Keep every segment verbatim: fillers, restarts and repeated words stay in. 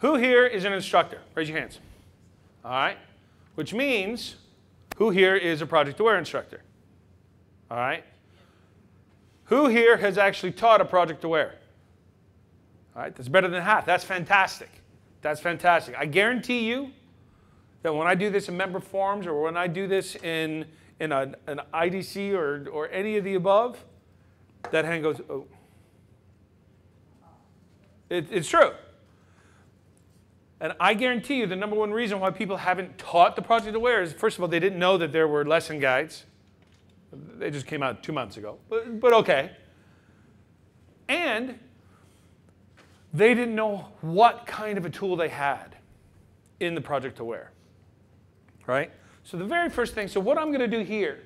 Who here is an instructor? Raise your hands. All right. Which means, who here is a project aware instructor? All right. Who here has actually taught a project aware? All right. That's better than half. That's fantastic. That's fantastic. I guarantee you that when I do this in member forums or when I do this in, in a, an I D C or, or any of the above, that hand goes, oh. It, it's true. And I guarantee you the number one reason why people haven't taught the project aware is, first of all, they didn't know that there were lesson guides. They just came out two months ago, but, but OK. And they didn't know what kind of a tool they had in the project aware, right? So the very first thing, so what I'm going to do here,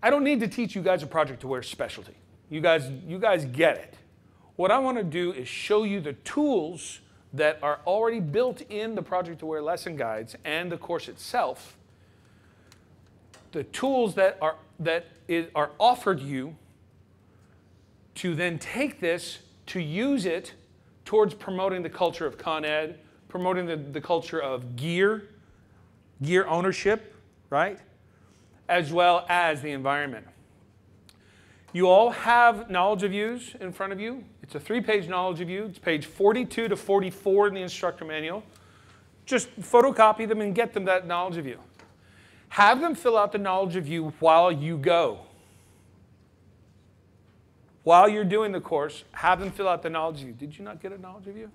I don't need to teach you guys a project aware specialty. You guys, you guys get it. What I want to do is show you the tools that are already built in the project aware lesson guides and the course itself, the tools that are, that is, are offered you to then take this to use it towards promoting the culture of Con Ed, promoting the, the culture of gear, gear ownership, right? As well as the environment. You all have knowledge reviews in front of you. It's a three-page knowledge review. It's page forty-two to forty-four in the instructor manual. Just photocopy them and get them that knowledge review. Have them fill out the knowledge review while you go. While you're doing the course, have them fill out the knowledge review. Did you not get a knowledge review?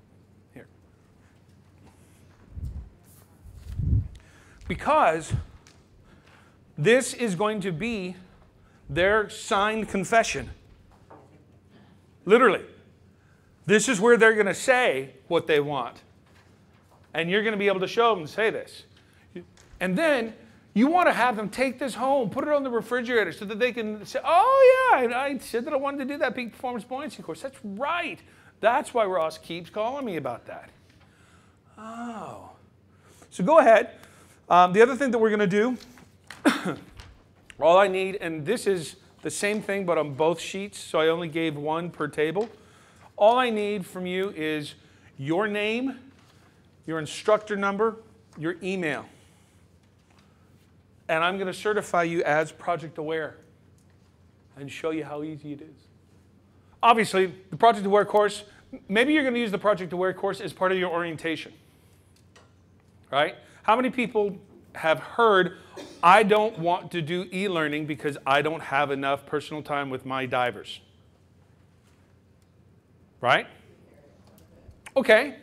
Here. Because this is going to be their signed confession. Literally. This is where they're going to say what they want. And you're going to be able to show them, say this. And then you want to have them take this home, put it on the refrigerator so that they can say, oh, yeah, I said that I wanted to do that peak performance buoyancy course. That's right. That's why Ross keeps calling me about that. Oh. So go ahead. Um, the other thing that we're going to do, all I need, and this is the same thing but on both sheets, so I only gave one per table. All I need from you is your name, your instructor number, your email. And I'm going to certify you as project aware and show you how easy it is. Obviously, the project aware course, maybe you're going to use the project aware course as part of your orientation. Right? How many people have heard, I don't want to do e-learning because I don't have enough personal time with my divers? Right? Okay.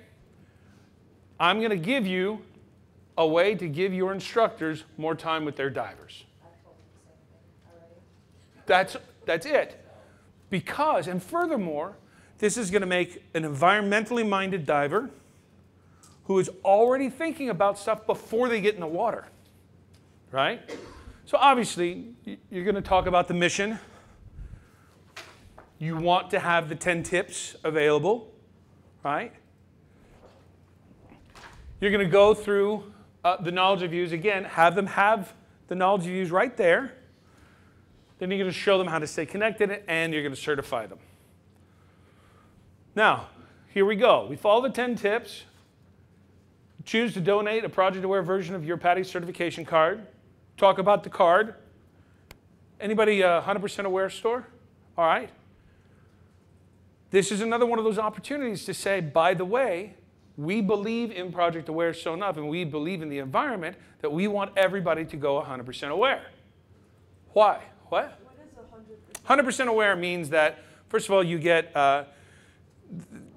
I'm going to give you a way to give your instructors more time with their divers. That's, that's it. Because, and furthermore, this is going to make an environmentally minded diver who is already thinking about stuff before they get in the water, right? So obviously, you're going to talk about the mission. You want to have the ten tips available, right? You're going to go through Uh, the knowledge reviews, again, have them have the knowledge reviews right there. Then you're going to show them how to stay connected, and you're going to certify them. Now, here we go. We follow the ten tips. Choose to donate a project aware version of your PADI certification card. Talk about the card. Anybody uh, one hundred percent aware store? All right. This is another one of those opportunities to say, by the way, we believe in project aware so enough, and we believe in the environment that we want everybody to go one hundred percent aware. Why? What? What is one hundred percent? one hundred percent aware means that, first of all, you get, uh,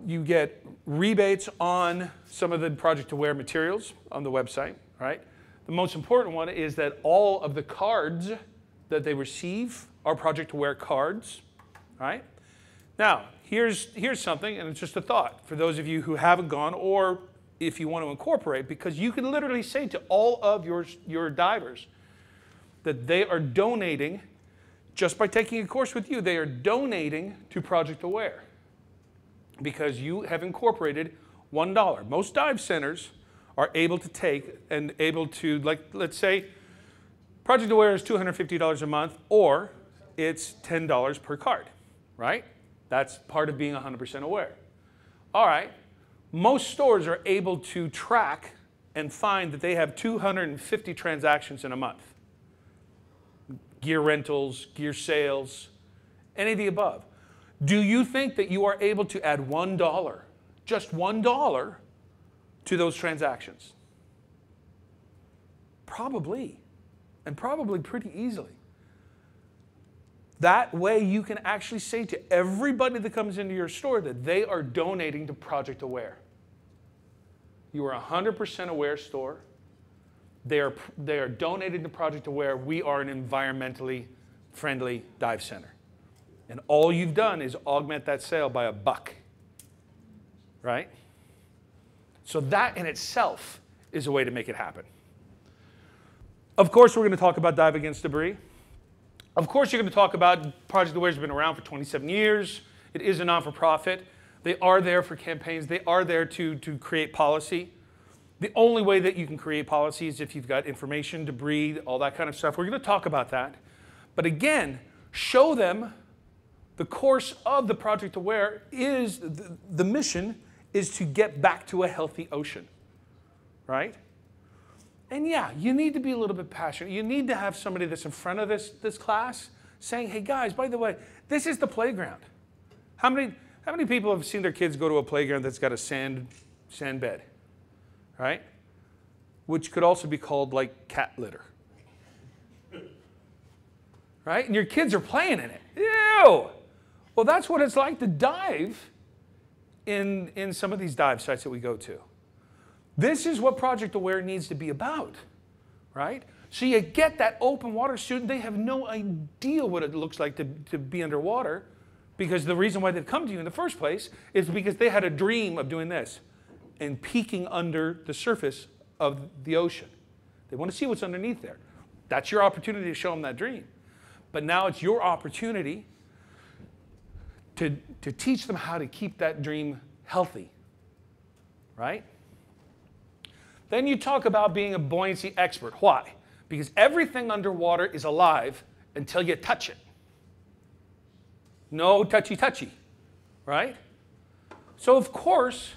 you get rebates on some of the project aware materials on the website, right? The most important one is that all of the cards that they receive are project aware cards, right? Now, Here's, here's something, and it's just a thought for those of you who haven't gone, or if you want to incorporate, because you can literally say to all of your, your divers that they are donating, just by taking a course with you, they are donating to Project Aware because you have incorporated one dollar. Most dive centers are able to take and able to, like, let's say Project Aware is two hundred fifty dollars a month, or it's ten dollars per card, right? That's part of being one hundred percent aware. All right, Most stores are able to track and find that they have two hundred fifty transactions in a month. Gear rentals, gear sales, any of the above. Do you think that you are able to add one dollar, just one dollar, to those transactions? Probably, and probably pretty easily. That way you can actually say to everybody that comes into your store that they are donating to Project Aware. You are a one hundred percent aware store. They are, they are donated to Project Aware. We are an environmentally friendly dive center. And all you've done is augment that sale by a buck, right? So that in itself is a way to make it happen. Of course, we're going to talk about Dive Against Debris. Of course, you're going to talk about Project Aware has been around for twenty-seven years. It is a non-for-profit. They are there for campaigns. They are there to, to create policy. The only way that you can create policy is if you've got information, debris, all that kind of stuff. We're going to talk about that. But again, show them the course of the Project Aware is, the, the mission is to get back to a healthy ocean, right? And yeah, you need to be a little bit passionate. You need to have somebody that's in front of this, this class saying, hey guys, by the way, this is the playground. How many, how many people have seen their kids go to a playground that's got a sand, sand bed? Right? Which could also be called like cat litter. Right? And your kids are playing in it. Ew! Well, that's what it's like to dive in, in some of these dive sites that we go to. This is what Project Aware needs to be about. Right? So you get that open water student, they have no idea what it looks like to, to be underwater, because the reason why they've come to you in the first place is because they had a dream of doing this and peeking under the surface of the ocean. They want to see what's underneath there. That's your opportunity to show them that dream. But now it's your opportunity to, to teach them how to keep that dream healthy, right? Then you talk about being a buoyancy expert. Why? Because everything underwater is alive until you touch it. No touchy-touchy, right? So of course,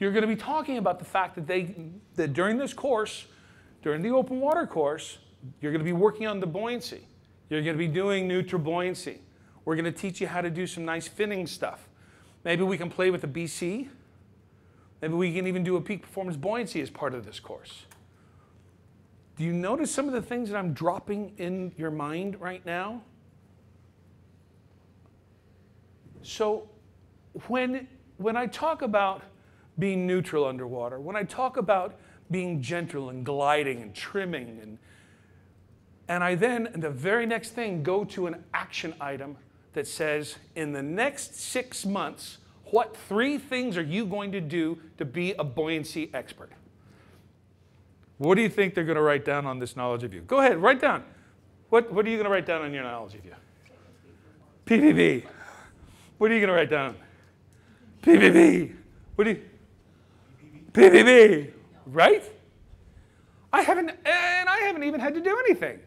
you're going to be talking about the fact that, they, that during this course, during the open water course, you're going to be working on the buoyancy. You're going to be doing nutribuoyancy. We're going to teach you how to do some nice finning stuff. Maybe we can play with a B C. Maybe we can even do a peak performance buoyancy as part of this course. Do you notice some of the things that I'm dropping in your mind right now? So when, when I talk about being neutral underwater, when I talk about being gentle and gliding and trimming, and, and I then, the very next thing, go to an action item that says, in the next six months, what three things are you going to do to be a buoyancy expert? What do you think they're going to write down on this knowledge of you? Go ahead, write down. What, what are you going to write down on your knowledge of you? P P B. What are you going to write down? P P B. What do you? P P B, right? I haven't, and I haven't even had to do anything.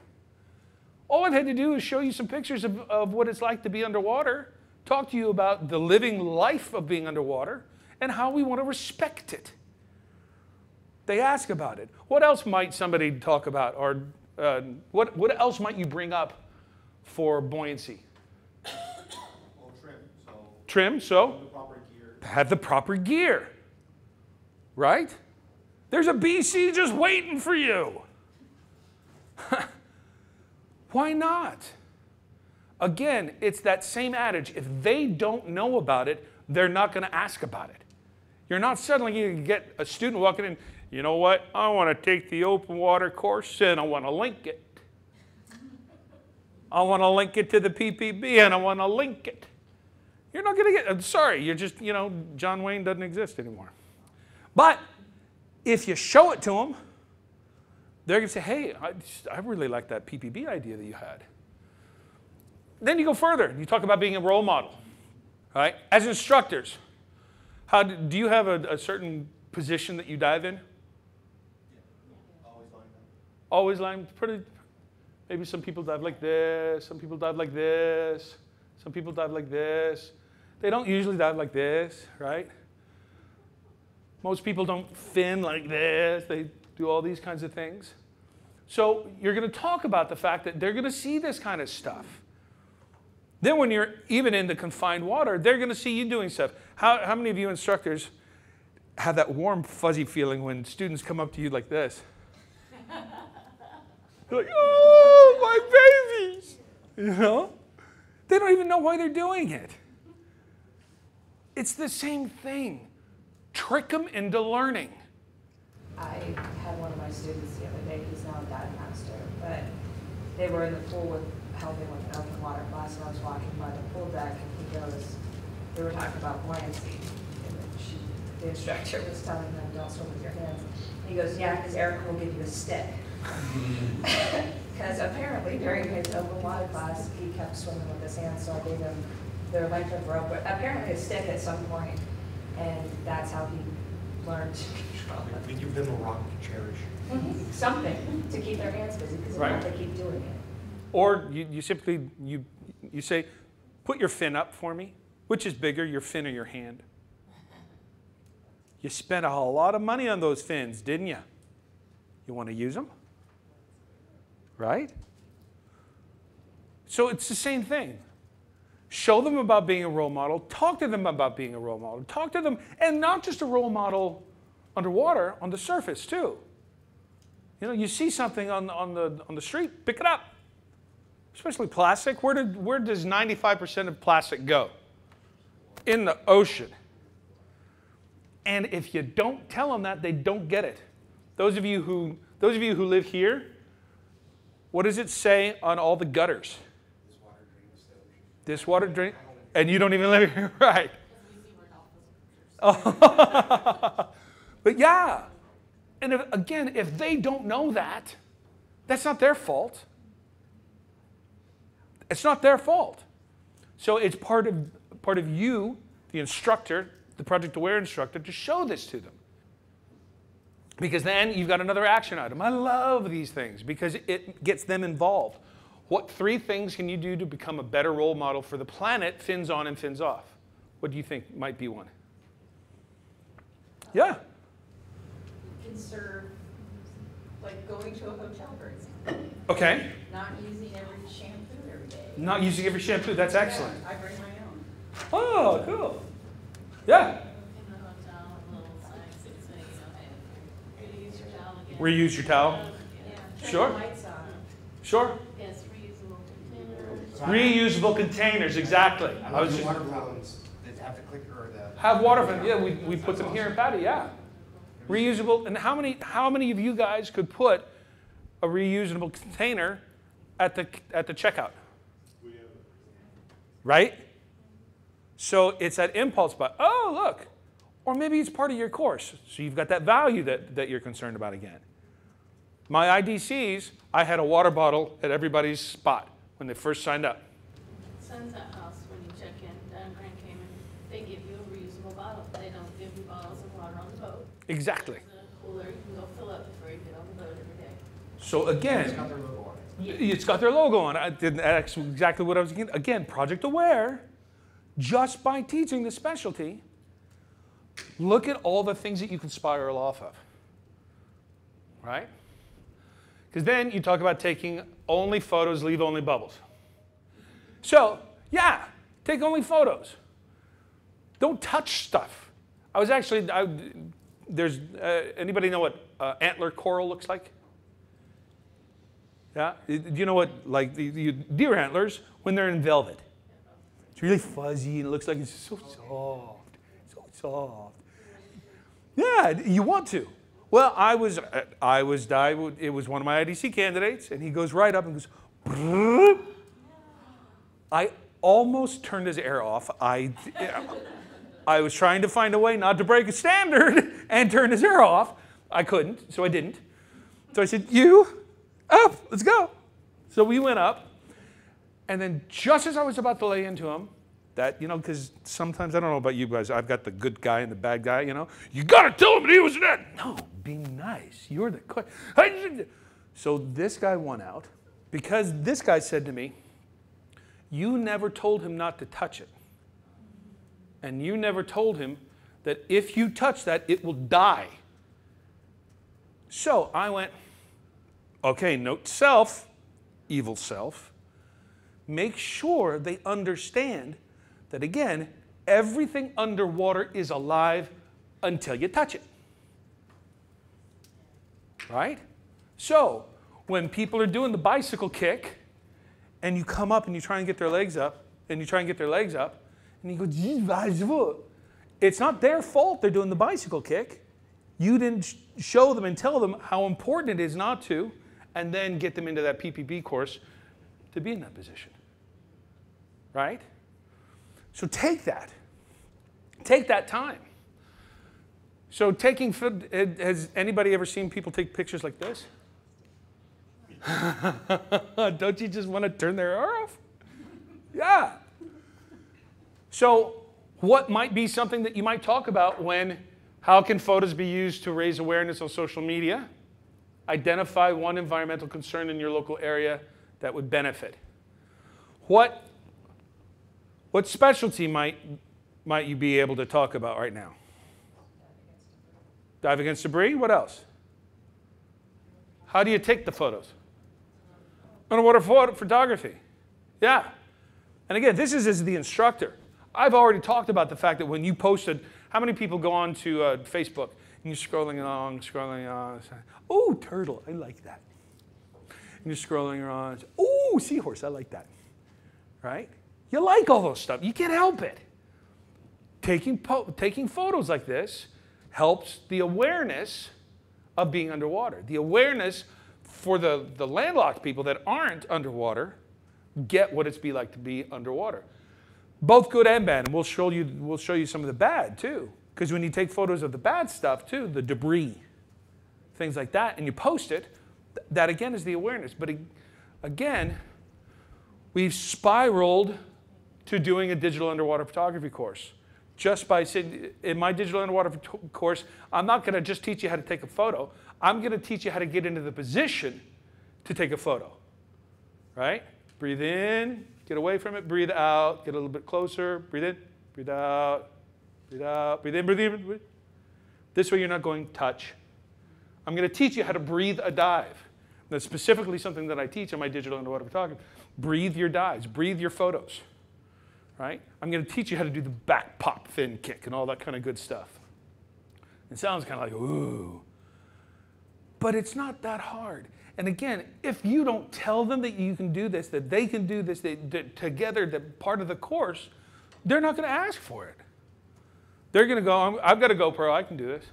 All I've had to do is show you some pictures of, of what it's like to be underwater, talk to you about the living life of being underwater, and how we want to respect it. They ask about it. What else might somebody talk about, or uh, what, what else might you bring up for buoyancy? Well, trim, so. Trim, so? The proper gear. Have the proper gear. Right? There's a B C just waiting for you. Why not? Again, it's that same adage. If they don't know about it, they're not going to ask about it. You're not suddenly going to get a student walking in, you know what, I want to take the open water course and I want to link it. I want to link it to the P P B and I want to link it. You're not going to get, I'm sorry, you're just, you know, John Wayne doesn't exist anymore. But if you show it to them, they're going to say, hey, I, just, I really like that P P B idea that you had. Then you go further. You talk about being a role model. Right? As instructors, how do, do you have a, a certain position that you dive in? Yeah. Always lying down. Always lying. Pretty, maybe some people dive like this. Some people dive like this. Some people dive like this. They don't usually dive like this, right? Most people don't fin like this. They do all these kinds of things. So you're going to talk about the fact that they're going to see this kind of stuff. Then when you're even in the confined water, they're going to see you doing stuff. How, how many of you instructors have that warm, fuzzy feeling when students come up to you like this? They're like, oh, my babies. You know? They don't even know why they're doing it. It's the same thing. Trick them into learning. I had one of my students the other day, he's now a dive master, but they were in the pool with helping with an open water class, and I was walking by the pool deck, and he goes, they were talking about buoyancy. And she, the instructor was telling them, don't swim with your hands. And he goes, yeah, because Eric will give you a stick. Because apparently during his open water class, he kept swimming with his hands, so I gave him their length of rope, but apparently a stick at some point, and that's how he learned to control it. We give them a rock to cherish. Mm-hmm. Something to keep their hands busy, because right. They keep doing it. Or you, you simply, you, you say, put your fin up for me. Which is bigger, your fin or your hand? You spent a whole lot of money on those fins, didn't you? You want to use them? Right? So it's the same thing. Show them about being a role model. Talk to them about being a role model. Talk to them, and not just a role model underwater, on the surface too. You know, you see something on, on, the, on the street, pick it up. Especially plastic. Where, did, where does ninety-five percent of plastic go? In the ocean. And if you don't tell them that, they don't get it. Those of you who, those of you who live here, what does it say on all the gutters? This water drains the ocean. This water drains, and you don't even live here, right? But yeah, and if, again, if they don't know that, that's not their fault. It's not their fault. So it's part of, part of you, the instructor, the project-aware instructor, to show this to them. Because then you've got another action item. I love these things because it gets them involved. What three things can you do to become a better role model for the planet, fins on and fins off? What do you think might be one? Yeah? Conserve, like going to a hotel, for example. Okay. Not using every shampoo. Not using every shampoo, that's excellent. Yeah, I bring my own. Oh, cool. Yeah. In the hotel, little signs that say, you know, hey, reuse your towel again. Reuse your towel? Yeah. Sure. Turn the lights on. Sure. Yes, reusable containers. Reusable containers, exactly. I, I was just. Water fountains that have to click or the. Have water fountains, yeah, we, we put them awesome. Here in Patty, yeah. Reusable, and how many, how many of you guys could put a reusable container at the, at the checkout? Right? So it's that impulse buy. Oh, look. Or maybe it's part of your course. So you've got that value that, that you're concerned about again. My I D Cs, I had a water bottle at everybody's spot when they first signed up. Sunset House, when you check in, down Grand Cayman, they give you a reusable bottle. They don't give you bottles of water on the boat. Exactly. The cooler, you can go fill up before you get on the boat every day. So again, it's got their logo on it. I didn't, that's exactly what I was getting. Again, project aware, just by teaching the specialty, look at all the things that you can spiral off of, right? Because then you talk about taking only photos, leave only bubbles. So yeah, take only photos. Don't touch stuff. I was actually, I, there's, uh, anybody know what uh, antler coral looks like? Yeah, do you know what, like the, the deer antlers, when they're in velvet, it's really fuzzy and it looks like it's so soft, so soft. Yeah, you want to. Well, I was, I was dive, it was one of my I D C candidates, and he goes right up and goes, brrr. I almost turned his air off. I, I was trying to find a way not to break a standard and turn his air off. I couldn't, so I didn't. So I said, you. Up, let's go. So we went up, and then just as I was about to lay into him, that, you know, because sometimes, I don't know about you guys, I've got the good guy and the bad guy, you know. You got to tell him that he was dead. No, be nice. You're the cook. So this guy won out because this guy said to me, you never told him not to touch it. And you never told him that if you touch that, it will die. So I went, okay, note to self, evil self, make sure they understand that, again, everything underwater is alive until you touch it. Right? So when people are doing the bicycle kick, and you come up and you try and get their legs up, and you try and get their legs up, and you go, it's not their fault they're doing the bicycle kick. You didn't show them and tell them how important it is not to, and then get them into that P P B course to be in that position. Right? So take that. Take that time. So taking, has anybody ever seen people take pictures like this? Don't you just want to turn their hair off? Yeah. So what might be something that you might talk about when, how can photos be used to raise awareness on social media? Identify one environmental concern in your local area that would benefit. What, what specialty might, might you be able to talk about right now? Dive against debris, what else? How do you take the photos? Underwater photography. Yeah. And again, this is as the instructor. I've already talked about the fact that when you posted, how many people go on to uh, Facebook and you're scrolling along, scrolling along. Oh, turtle, I like that. And you're scrolling around. Oh, seahorse, I like that. Right? You like all those stuff. You can't help it. Taking, po taking photos like this helps the awareness of being underwater. The awareness for the, the landlocked people that aren't underwater get what it's be like to be underwater. Both good and bad, and we'll show you, we'll show you some of the bad too. Because when you take photos of the bad stuff too, the debris, things like that, and you post it, th that again is the awareness. But again, we've spiraled to doing a digital underwater photography course. Just by saying, in my digital underwater course, I'm not going to just teach you how to take a photo. I'm going to teach you how to get into the position to take a photo. Right? Breathe in, get away from it, breathe out, get a little bit closer, breathe in, breathe out, breathe out, breathe in, breathe in, breathe in. This way you're not going touch. I'm going to teach you how to breathe a dive. That's specifically something that I teach in my digital underwater photography. Breathe your dives, breathe your photos. Right? I'm going to teach you how to do the back pop fin kick and all that kind of good stuff. It sounds kind of like, ooh. But it's not that hard. And again, if you don't tell them that you can do this, that they can do this, that, that together, that part of the course, they're not going to ask for it. They're going to go, I'm, I've got a GoPro, I can do this.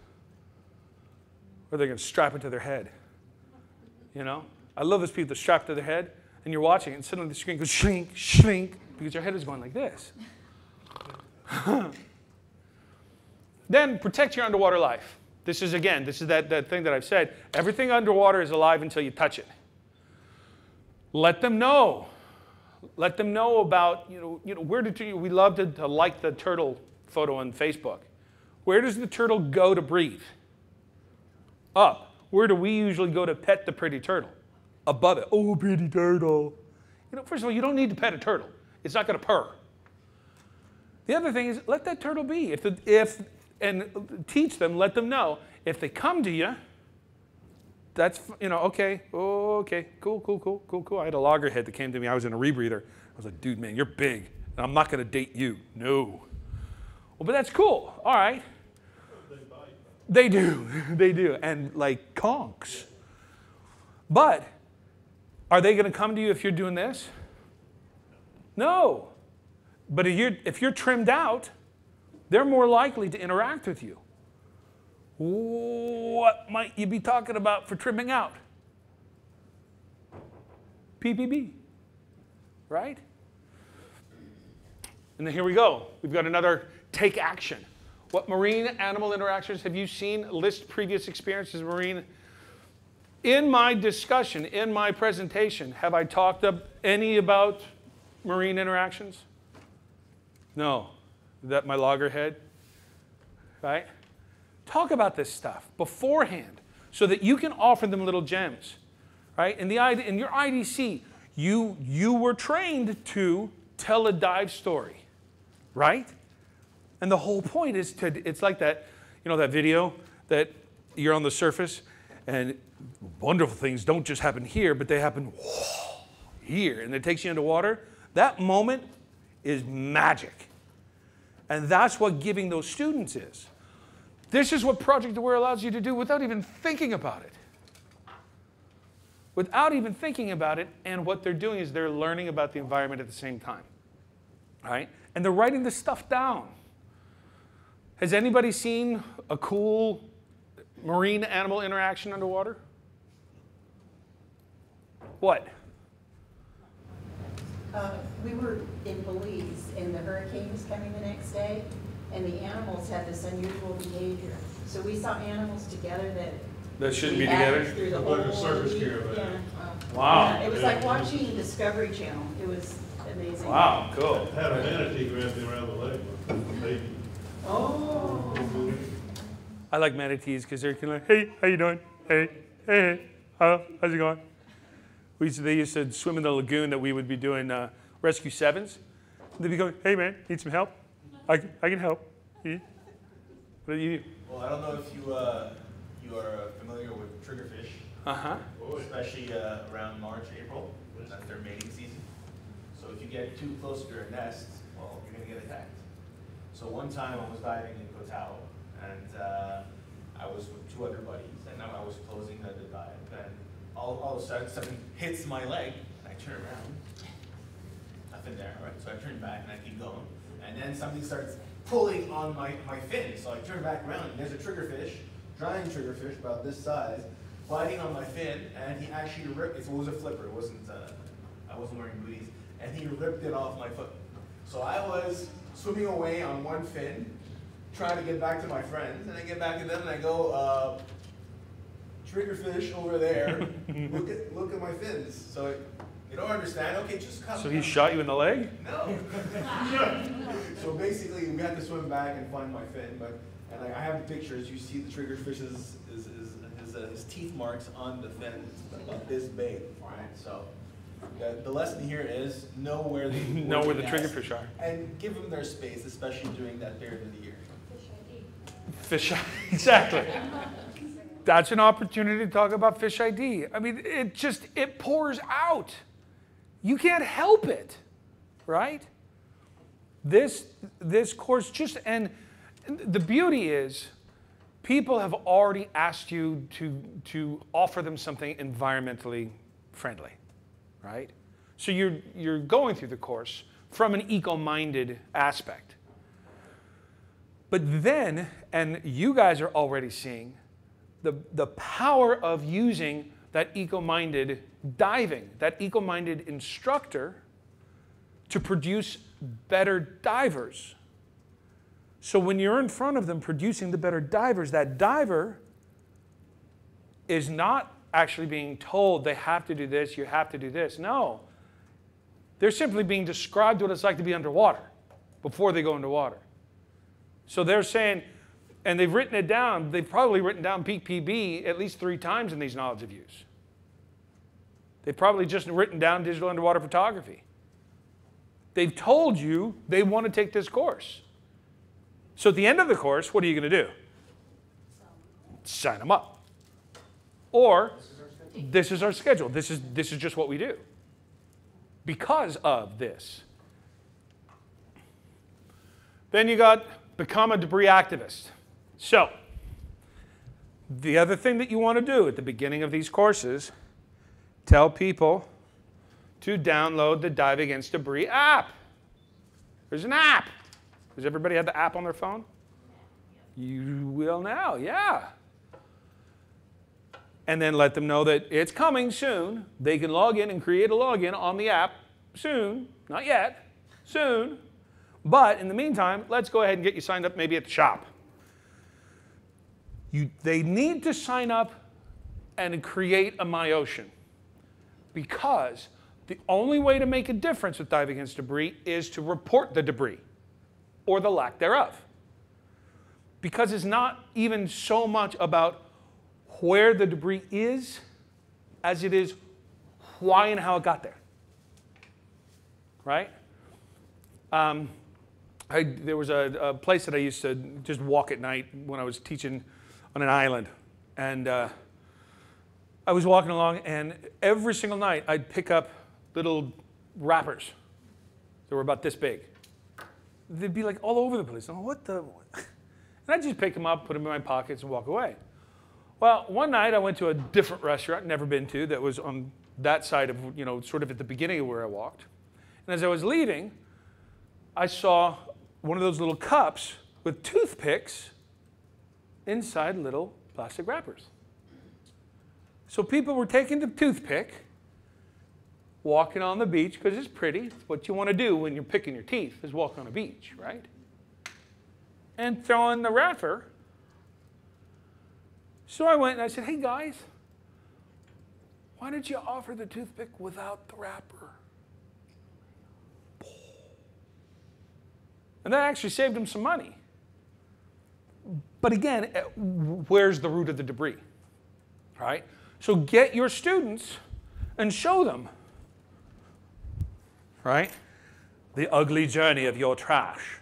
Or they're going to strap it to their head. You know? I love those people that strap it to their head, and you're watching it, and suddenly the screen goes shrink, shrink. Because your head is going like this. Then protect your underwater life. This is, again, this is that, that thing that I've said. Everything underwater is alive until you touch it. Let them know. Let them know about, you know, you know where did you, we love to, to like the turtle photo on Facebook. Where does the turtle go to breathe? Up. Where do we usually go to pet the pretty turtle? Above it. Oh, pretty turtle. You know, first of all, you don't need to pet a turtle. It's not going to purr. The other thing is, let that turtle be. If, the, if, and teach them, let them know. If they come to you, that's, you know, okay, okay, cool, cool, cool, cool, cool. I had a loggerhead that came to me. I was in a rebreather. I was like, dude, man, you're big, and I'm not going to date you. No. Well, but that's cool. All right. They bite. They do. They do. And, like, conks. But are they going to come to you if you're doing this? No, but if you're, if you're trimmed out, they're more likely to interact with you. What might you be talking about for trimming out? P P B, right? And then here we go. We've got another take action. What marine animal interactions have you seen? List previous experiences of marine. In my discussion, in my presentation, have I talked up any about marine interactions? No. Is that my loggerhead? Right? Talk about this stuff beforehand so that you can offer them little gems. Right? In, the, in your I D C, you, you were trained to tell a dive story. Right? And the whole point is to, it's like that, you know, that video that you're on the surface and wonderful things don't just happen here, but they happen here, and it takes you underwater. That moment is magic. And that's what giving those students is. This is what Project Aware allows you to do without even thinking about it. Without even thinking about it, and what they're doing is they're learning about the environment at the same time. All right? And they're writing this stuff down. Has anybody seen a cool marine animal interaction underwater? What? Uh, we were in Belize, and the hurricane was coming the next day, and the animals had this unusual behavior. So we saw animals together that that shouldn't be together. Through the like a circus caravan. Yeah. Uh, wow! Yeah, it was yeah. like watching the Discovery Channel. It was amazing. Wow, cool. I had a manatee grab me around the leg, baby. Oh. I like manatees because they're kind of like, hey, how you doing? Hey, hey, hey, how, how's it going? We used to, they used to swim in the lagoon that we would be doing uh, rescue sevens. They'd be going, hey man, need some help? I, I can help. Yeah. What do you do? Well, I don't know if you uh, you are familiar with triggerfish, uh-huh. especially uh, around March, April. That's their mating season. So if you get too close to your nest, well, you're going to get attacked. So one time I was diving in Koh Tao, and uh, I was with two other buddies, and I was closing the dive, and all, all of a sudden something hits my leg, and I turn around. Nothing there, all right? So I turn back and I keep going. And then something starts pulling on my, my fin. So I turn back around, and there's a triggerfish, giant triggerfish about this size, biting on my fin, and he actually ripped it. It was a flipper. It wasn't, uh, I wasn't wearing booties. And he ripped it off my foot. So I was swimming away on one fin, trying to get back to my friends. And I get back to them, and I go, uh, triggerfish over there. look, at, look at my fins. So it, you don't understand? Okay, just come. So he shot you in the leg? No. So basically, we had to swim back and find my fin. But and I, I have the pictures. You see the triggerfish's his, his, his, uh, his teeth marks on the fin, about this big. All right. So the, the lesson here is know where the know where the triggerfish are, and give them their space, especially during that period of the year. Fish I D. Fish I D. Exactly. That's an opportunity to talk about Fish I D. I mean, it just it pours out. You can't help it, right? This, this course just, and the beauty is people have already asked you to, to offer them something environmentally friendly, right? So you're, you're going through the course from an eco-minded aspect. But then, and you guys are already seeing the, the power of using that eco-minded diving, that eco-minded instructor to produce better divers. So when you're in front of them producing the better divers, that diver is not actually being told they have to do this, you have to do this. No, they're simply being described what it's like to be underwater before they go into water. So they're saying, and they've written it down, they've probably written down peak P B at least three times in these knowledge reviews. They've probably just written down digital underwater photography. They've told you they want to take this course. So at the end of the course, what are you going to do? Sign them up. Or this is our schedule. This is, this is just what we do because of this. Then you got become a debris activist. So the other thing that you want to do at the beginning of these courses, tell people to download the Dive Against Debris app. There's an app. Does everybody have the app on their phone? You will now, yeah. And then let them know that it's coming soon. They can log in and create a login on the app soon. Not yet, soon. But in the meantime, let's go ahead and get you signed up maybe at the shop. You, they need to sign up and create a My Ocean. Because the only way to make a difference with Dive Against Debris is to report the debris or the lack thereof. Because it's not even so much about where the debris is as it is why and how it got there. Right? Um, I, there was a, a place that I used to just walk at night when I was teaching on an island. And uh, I was walking along, and every single night I'd pick up little wrappers that were about this big. They'd be like all over the place. I'm like, what the? And I'd just pick them up, put them in my pockets, and walk away. Well, one night I went to a different restaurant, never been to, that was on that side of, you know, sort of at the beginning of where I walked. And as I was leaving, I saw one of those little cups with toothpicks inside little plastic wrappers. So people were taking the toothpick, walking on the beach, because it's pretty. It's what you want to do when you're picking your teeth, is walk on a beach, right? And throwing the wrapper. So I went and I said, hey guys, why did you offer the toothpick without the wrapper? And that actually saved him some money. But again, where's the root of the debris, right? So get your students and show them, right? The ugly journey of your trash.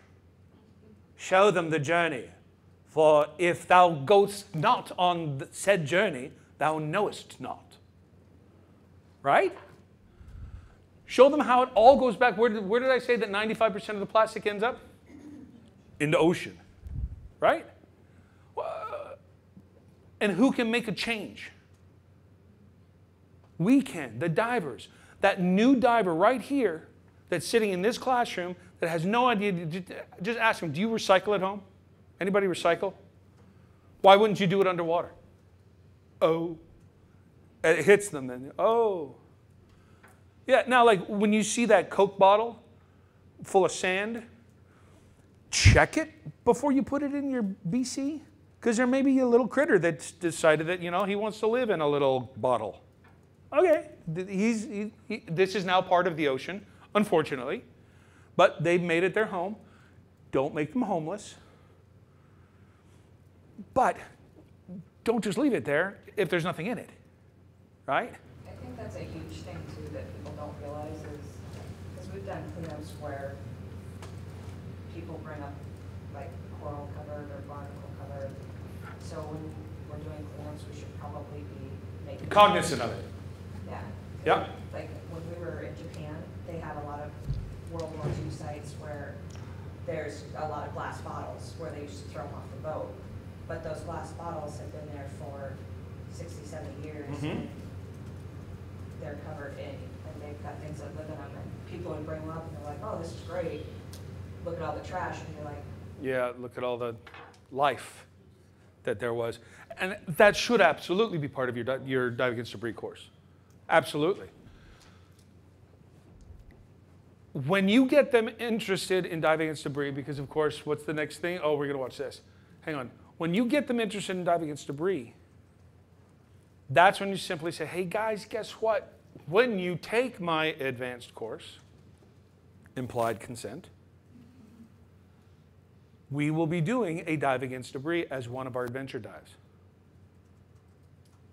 Show them the journey. For if thou goest not on the said journey, thou knowest not, right? Show them how it all goes back. Where did, where did I say that ninety-five percent of the plastic ends up? In the ocean, right? And who can make a change? We can, the divers. That new diver right here that's sitting in this classroom that has no idea, just ask them, do you recycle at home? Anybody recycle? Why wouldn't you do it underwater? Oh. It hits them then. Oh. Yeah, now like when you see that Coke bottle full of sand, check it before you put it in your B C, because there may be a little critter that's decided that, you know, he wants to live in a little bottle. Okay, he's, he, he, this is now part of the ocean, unfortunately, but they've made it their home. Don't make them homeless. But don't just leave it there if there's nothing in it, right? I think that's a huge thing, too, that people don't realize is, because we've done cleanups where people bring up, like, coral covered or barnacle covered. So when we're doing cleanups, we should probably be making cognizant of it. Yeah. Yeah. Like, when we were in Japan, they had a lot of World War Two sites where there's a lot of glass bottles where they used to throw them off the boat. But those glass bottles have been there for sixty, seventy years. Mm-hmm. They're covered in, and they've got things that live in them. And people would bring them up, and they're like, oh, this is great. Look at all the trash. And you're like, yeah, look at all the life that there was. And that should absolutely be part of your, your Dive Against Debris course. Absolutely. When you get them interested in diving against debris, because of course, what's the next thing? Oh, we're going to watch this. Hang on. When you get them interested in diving against debris, that's when you simply say, hey guys, guess what? When you take my advanced course, implied consent, we will be doing a dive against debris as one of our adventure dives.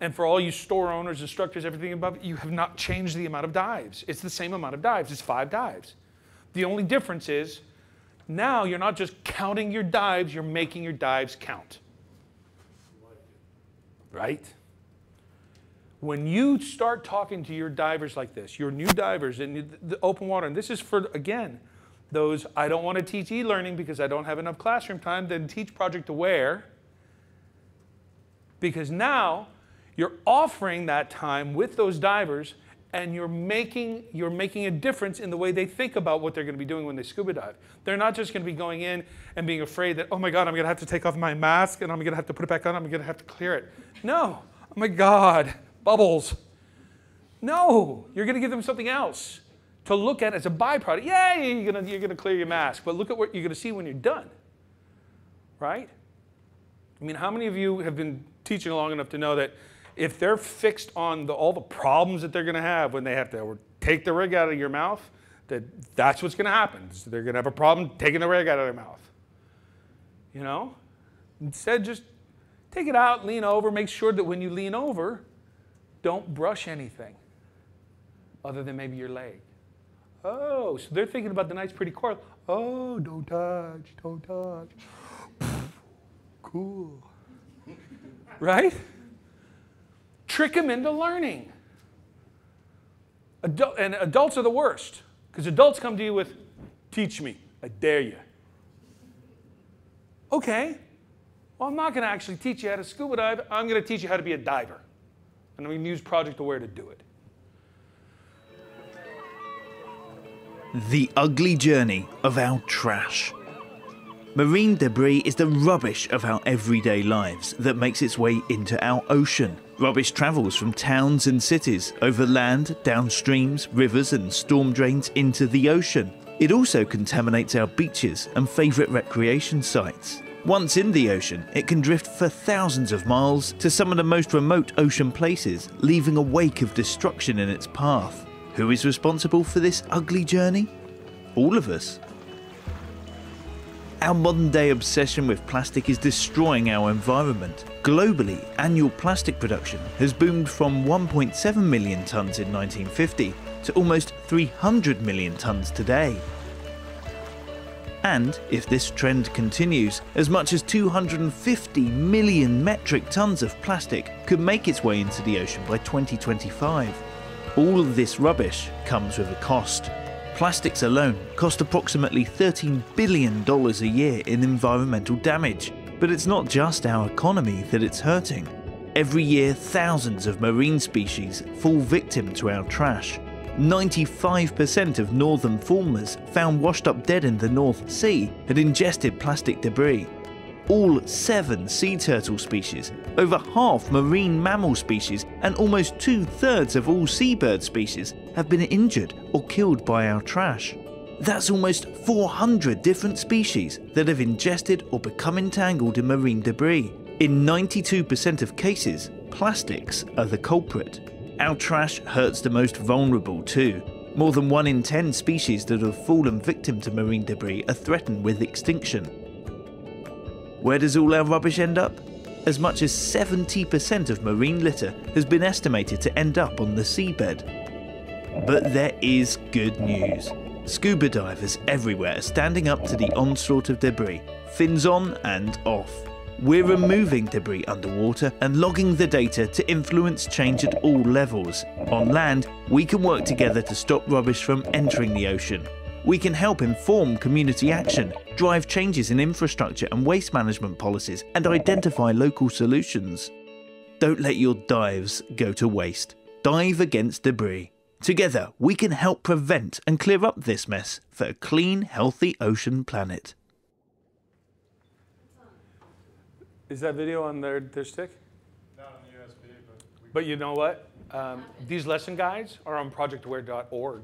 And for all you store owners, instructors, everything above it, you have not changed the amount of dives. It's the same amount of dives. It's five dives. The only difference is now you're not just counting your dives, you're making your dives count. Right? When you start talking to your divers like this, your new divers in the open water, and this is for, again, those, I don't want to teach e-learning because I don't have enough classroom time, then teach Project Aware. Because now you're offering that time with those divers, and you're making, you're making a difference in the way they think about what they're going to be doing when they scuba dive. They're not just going to be going in and being afraid that, oh my God, I'm going to have to take off my mask, and I'm going to have to put it back on, I'm going to have to clear it. No, oh my God, bubbles. No, you're going to give them something else to look at as a byproduct. Yay, you're going to, you're going to clear your mask, but look at what you're going to see when you're done, right? I mean, how many of you have been teaching long enough to know that if they're fixed on the, all the problems that they're going to have when they have to take the rig out of your mouth, that that's what's going to happen. So they're going to have a problem taking the rig out of their mouth. You know? Instead, just take it out, lean over, make sure that when you lean over, don't brush anything other than maybe your leg. Oh, so they're thinking about the nice pretty coral. Oh, don't touch, don't touch. Cool. Right? Trick them into learning. Adul and adults are the worst. Because adults come to you with, teach me, I dare you. Okay. Well, I'm not going to actually teach you how to scuba dive. I'm going to teach you how to be a diver. And I'm going to use Project Aware to do it. The ugly journey of our trash. Marine debris is the rubbish of our everyday lives that makes its way into our ocean. Rubbish travels from towns and cities, over land, down streams, rivers and storm drains into the ocean. It also contaminates our beaches and favourite recreation sites. Once in the ocean, it can drift for thousands of miles to some of the most remote ocean places, leaving a wake of destruction in its path. Who is responsible for this ugly journey? All of us. Our modern-day obsession with plastic is destroying our environment. Globally, annual plastic production has boomed from one point seven million tonnes in nineteen fifty to almost three hundred million tonnes today. And if this trend continues, as much as two hundred fifty million metric tonnes of plastic could make its way into the ocean by twenty twenty-five. All of this rubbish comes with a cost. Plastics alone cost approximately thirteen billion dollars a year in environmental damage. But it's not just our economy that it's hurting. Every year, thousands of marine species fall victim to our trash. ninety-five percent of northern fauners found washed up dead in the North Sea had ingested plastic debris. All seven sea turtle species, over half marine mammal species, and almost two-thirds of all seabird species have been injured or killed by our trash. That's almost four hundred different species that have ingested or become entangled in marine debris. In ninety-two percent of cases, plastics are the culprit. Our trash hurts the most vulnerable too. More than one in ten species that have fallen victim to marine debris are threatened with extinction. Where does all our rubbish end up? As much as seventy percent of marine litter has been estimated to end up on the seabed. But there is good news. Scuba divers everywhere are standing up to the onslaught of debris, fins on and off. We're removing debris underwater and logging the data to influence change at all levels. On land, we can work together to stop rubbish from entering the ocean. We can help inform community action, drive changes in infrastructure and waste management policies, and identify local solutions. Don't let your dives go to waste. Dive against debris. Together, we can help prevent and clear up this mess for a clean, healthy ocean planet. Is that video on their, their stick? Not on the U S B, but... We but you know what? Um, these lesson guides are on project aware dot org.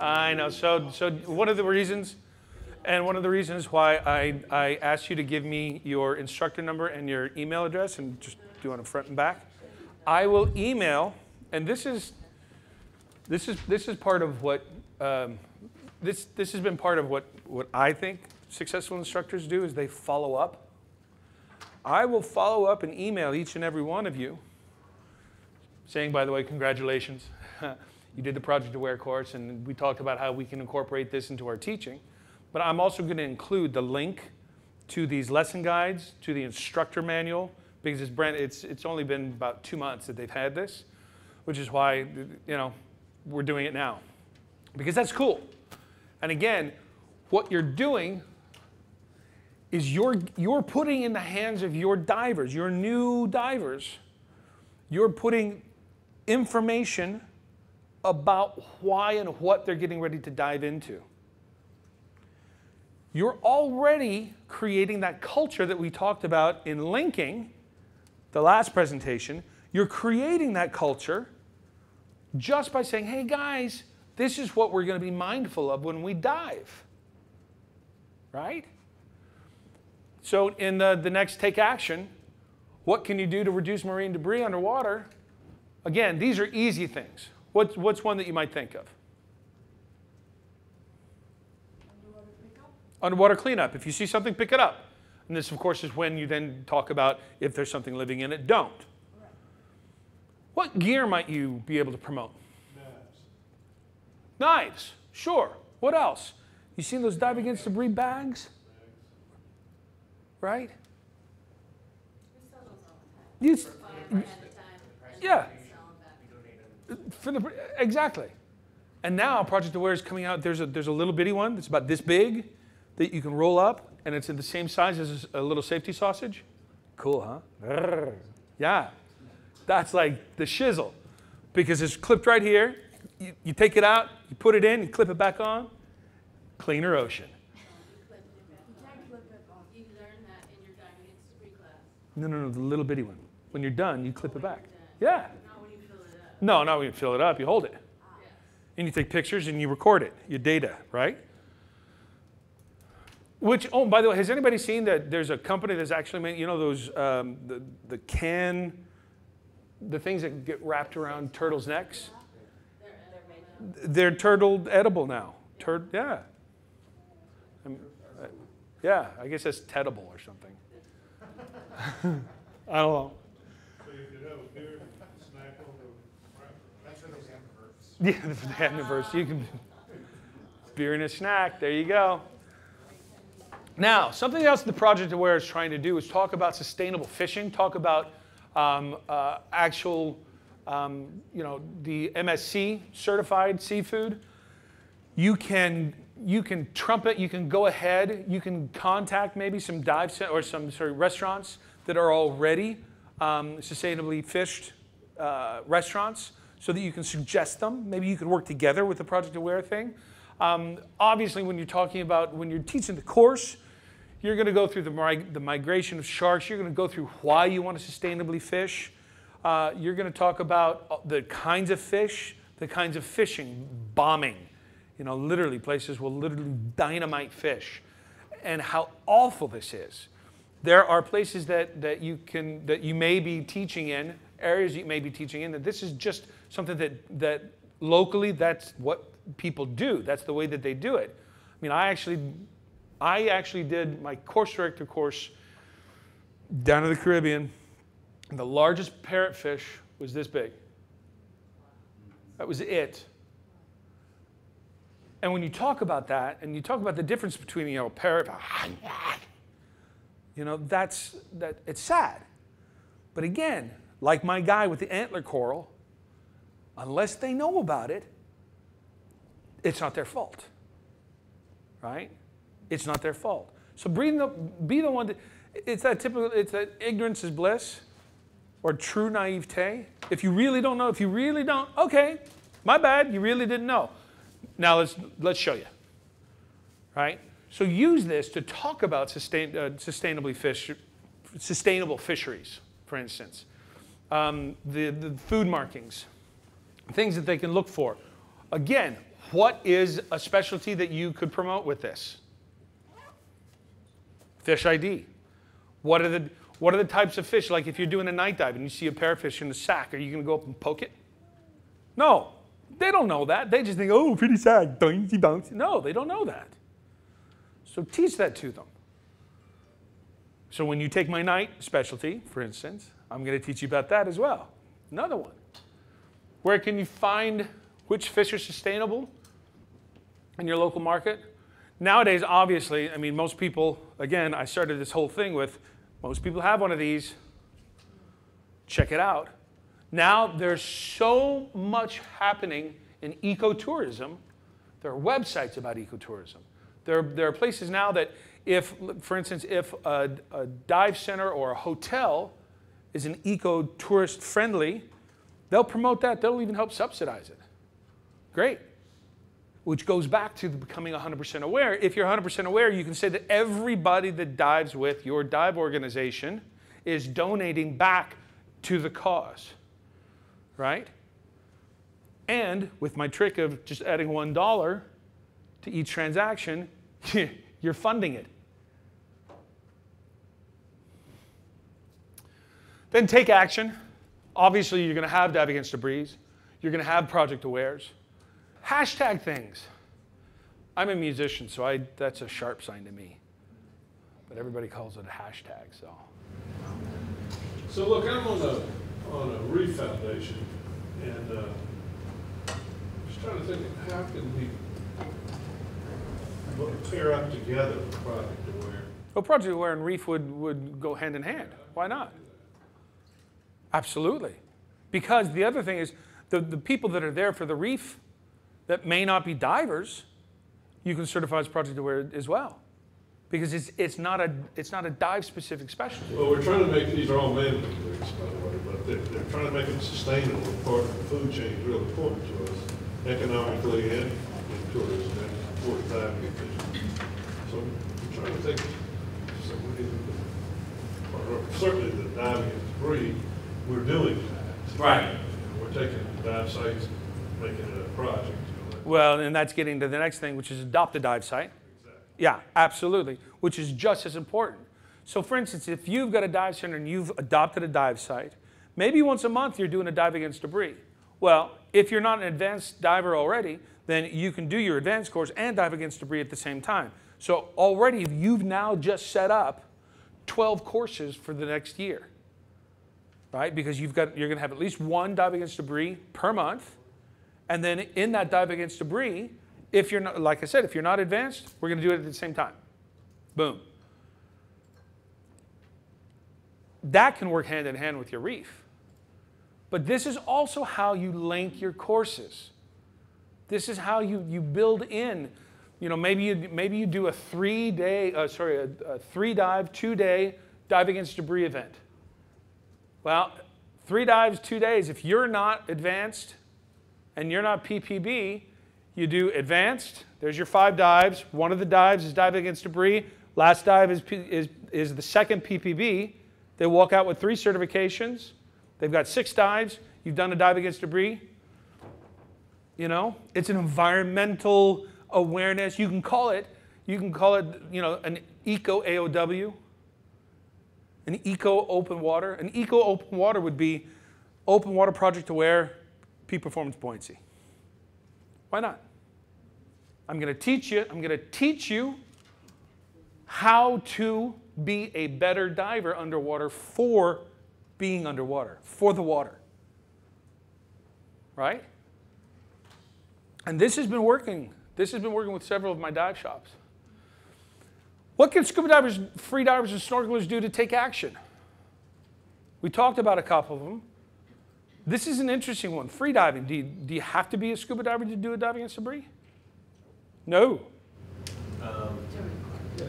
I know. So, so one of the reasons, and one of the reasons why I, I asked you to give me your instructor number and your email address, and just do on a front and back. I will email, and this is, this is, this is part of what, um, this, this has been part of what, what I think successful instructors do is they follow up. I will follow up and email each and every one of you, saying, by the way, congratulations. You did the Project Aware course, and we talked about how we can incorporate this into our teaching. But I'm also going to include the link to these lesson guides, to the instructor manual, because it's, brand, it's, it's only been about two months that they've had this, which is why, you know, we're doing it now. Because that's cool. And again, what you're doing is you're, you're putting in the hands of your divers, your new divers, you're putting information about why and what they're getting ready to dive into. You're already creating that culture that we talked about in linking the last presentation. You're creating that culture just by saying, hey guys, this is what we're going to be mindful of when we dive. Right? So in the, the next take action, what can you do to reduce marine debris underwater? Again, these are easy things. What's, what's one that you might think of? Underwater cleanup. Underwater cleanup. If you see something, pick it up. And this, of course, is when you then talk about if there's something living in it, don't. Right. What gear might you be able to promote? Nets. Knives, sure. What else? You seen those dive against debris bags? Right? You, yeah. For the, exactly. And now Project Aware is coming out. There's a, there's a little bitty one that's about this big that you can roll up, and it's at the same size as a little safety sausage. Cool, huh? Yeah. That's like the shizzle. Because it's clipped right here. You, you take it out, you put it in, you clip it back on. Cleaner ocean. You learn that in your diving history class. No, no, no, the little bitty one. When you're done, you clip it back. Yeah. Not when you fill it up. No, not when you fill it up. You hold it. And you take pictures and you record it, your data, right? Which, oh, by the way, has anybody seen that there's a company that's actually made, you know, those, um, the, the can, the things that get wrapped around turtles' necks? They're turtle edible now. Tur yeah. I mean, uh, yeah, I guess that's tedible or something. I don't know. So you could have a beer, snack over. That's what those yeah, the anniversary. You can beer and a snack. There you go. Now, something else the Project Aware is trying to do is talk about sustainable fishing. Talk about um, uh, actual, um, you know, the M S C certified seafood. You can you can trumpet. You can go ahead. You can contact maybe some dive or some sorry restaurants that are already um, sustainably fished uh, restaurants, so that you can suggest them. Maybe you could work together with the Project Aware thing. Um, obviously, when you're talking about, when you're teaching the course, you're going to go through the, mig the migration of sharks. You're going to go through why you want to sustainably fish. Uh, you're going to talk about the kinds of fish, the kinds of fishing, bombing. You know, literally places will literally dynamite fish, and how awful this is. There are places that, that you can, that you may be teaching in, areas you may be teaching in, that this is just something that, that locally that's what people do. That's the way that they do it. I mean, I actually, I actually did my course director course down in the Caribbean. And the largest parrotfish was this big. That was it. And when you talk about that, and you talk about the difference between, you know, a parrot, you know, that's, that, it's sad. But again, like my guy with the antler coral, unless they know about it, it's not their fault, right? It's not their fault. So be the, be the one that, it's that typical, it's that ignorance is bliss, or true naivete. If you really don't know, if you really don't, okay, my bad, you really didn't know. Now let's, let's show you, right? So use this to talk about sustain, uh, sustainably fish, sustainable fisheries, for instance. Um, the, the food markings, things that they can look for. Again, what is a specialty that you could promote with this? Fish I D. What are the, what are the types of fish? Like if you're doing a night dive and you see a parrotfish in the sack, are you going to go up and poke it? No, they don't know that. They just think, oh, pretty sad, bouncy, bouncy. No, they don't know that. So teach that to them. So when you take my night specialty, for instance, I'm going to teach you about that as well. Another one. Where can you find which fish are sustainable in your local market? Nowadays, obviously, I mean, most people, again, I started this whole thing with, most people have one of these. Check it out. Now there's so much happening in ecotourism. There are websites about ecotourism. There, there are places now that if, for instance, if a, a dive center or a hotel is an eco-tourist friendly, they'll promote that. They'll even help subsidize it. Great. Which goes back to becoming one hundred percent aware. If you're one hundred percent aware, you can say that everybody that dives with your dive organization is donating back to the cause, right? And with my trick of just adding one dollar to each transaction, you're funding it. Then take action. Obviously, you're going to have Dive Against Debris. You're going to have Project Awares. Hashtag things. I'm a musician, so I, that's a sharp sign to me. But everybody calls it a hashtag, so. So look, I'm on a, on a reef foundation, and uh, trying to think of how can we pair up together with Project Aware. Well, Project Aware and Reef would, would go hand in hand. Why not? Absolutely. Because the other thing is, the, the people that are there for the reef that may not be divers, you can certify as Project Aware as well. Because it's, it's not a, it's not a dive-specific specialty. Well, we're trying to make these are all man-made rigs, by the way, but they're, they're trying to make them sustainable. Part of the food chain is really important to us, economically and in tourism and forty-five years. So we're trying to think, so we need to, or certainly the diving industry, we're doing that. Right. And we're taking dive sites, making it a project. You know, well, and that's getting to the next thing, which is adopt a dive site. Yeah, absolutely, which is just as important. So for instance, if you've got a dive center and you've adopted a dive site, maybe once a month you're doing a dive against debris. Well, if you're not an advanced diver already, then you can do your advanced course and dive against debris at the same time. So already you've now just set up twelve courses for the next year, right? Because you've got, you're gonna have at least one dive against debris per month. And then in that dive against debris, if you're not, like I said, if you're not advanced, we're going to do it at the same time. Boom. That can work hand in hand with your reef. But this is also how you link your courses. This is how you, you build in, you know, maybe you, maybe you do a three-day, uh, sorry, a, a three-dive, two-day dive against debris event. Well, three dives, two days. If you're not advanced and you're not P P B, you do advanced, there's your five dives. One of the dives is dive against debris. Last dive is, is, is the second P P B. They walk out with three certifications. They've got six dives. You've done a dive against debris. You know, it's an environmental awareness. You can call it, you can call it, you know, an eco A O W, an eco open water. An eco open water would be open water project aware, peak performance buoyancy. Why not? I'm going to teach you, I'm going to teach you how to be a better diver underwater for being underwater, for the water. Right? And this has been working. This has been working with several of my dive shops. What can scuba divers, free divers, and snorkelers do to take action? We talked about a couple of them. This is an interesting one. Free diving. Do you, do you have to be a scuba diver to do a dive against debris? No. Um,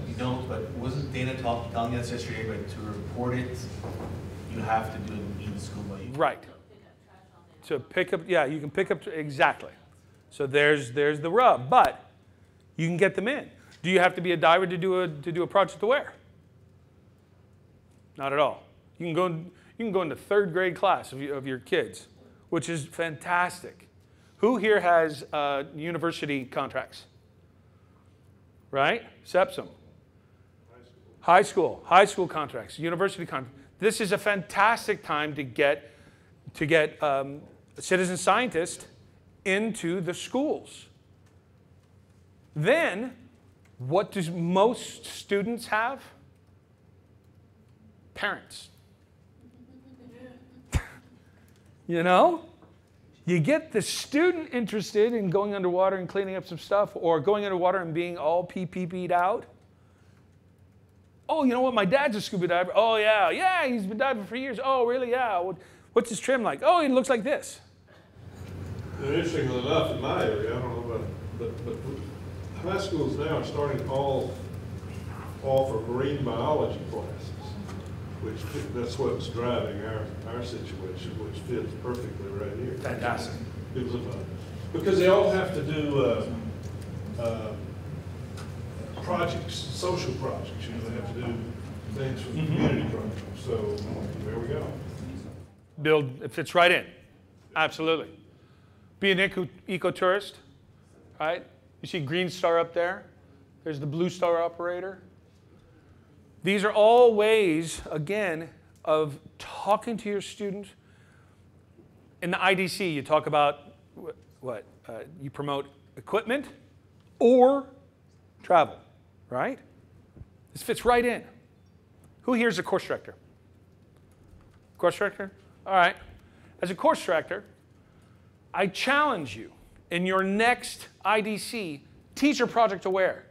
you don't, but wasn't Dana talk, telling us yesterday, but to report it, you have to do it in scuba. Right. To pick up, yeah, you can pick up, exactly. So there's, there's the rub, but you can get them in. Do you have to be a diver to do a, to do a project aware? Not at all. You can go and, you can go into third grade class of, you, of your kids, which is fantastic. Who here has uh, university contracts? Right? SEPSUM. High school. High school. High school contracts. University contracts. This is a fantastic time to get, to get um, citizen scientists into the schools. Then, what do most students have? Parents. You know, you get the student interested in going underwater and cleaning up some stuff, or going underwater and being all P P B'd out. Oh, you know what? My dad's a scuba diver. Oh, yeah. Yeah, he's been diving for years. Oh, really? Yeah. What's his trim like? Oh, he looks like this. Interestingly enough, in my area, I don't know about, but, but high schools now are starting all, all for marine biology classes. Which, that's what's driving our, our situation, which fits perfectly right here. Fantastic. Because they all have to do uh, uh, projects, social projects. You know, they have to do things for the community projects. So there we go. Build, it fits right in. Absolutely. Be an eco, eco-tourist, right? You see green star up there. There's the blue star operator. These are all ways, again, of talking to your student. In the I D C, you talk about what? Uh, you promote equipment or travel, right? This fits right in. Who here is a course director? Course director? All right. As a course director, I challenge you in your next I D C, teacher project aware.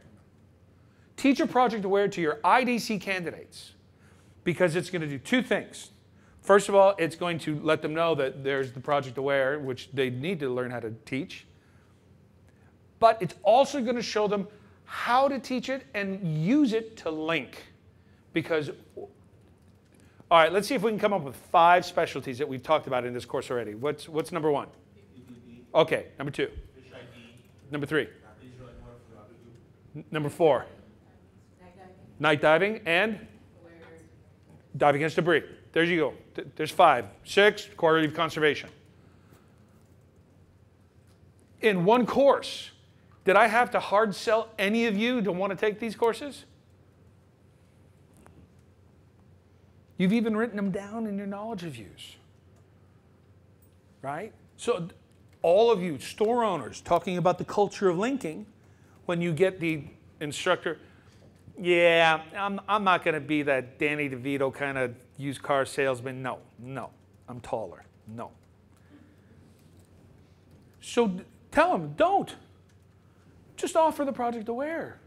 Teacher project aware to your I D C candidates, because it's going to do two things. First of all, it's going to let them know that there's the project aware, which they need to learn how to teach. But it's also going to show them how to teach it and use it to link. Because, all right, let's see if we can come up with five specialties that we've talked about in this course already. What's, what's number one? Okay, number two. Number three. Number four. Night diving and? Dive against debris. There you go. There's five. Six, quarterly conservation. In one course, did I have to hard sell any of you to want to take these courses? You've even written them down in your knowledge reviews, right? So all of you store owners talking about the culture of linking, when you get the instructor, yeah, I'm, I'm not going to be that Danny DeVito kind of used car salesman. No, no, I'm taller. No. So tell them, don't. Just offer the project aware.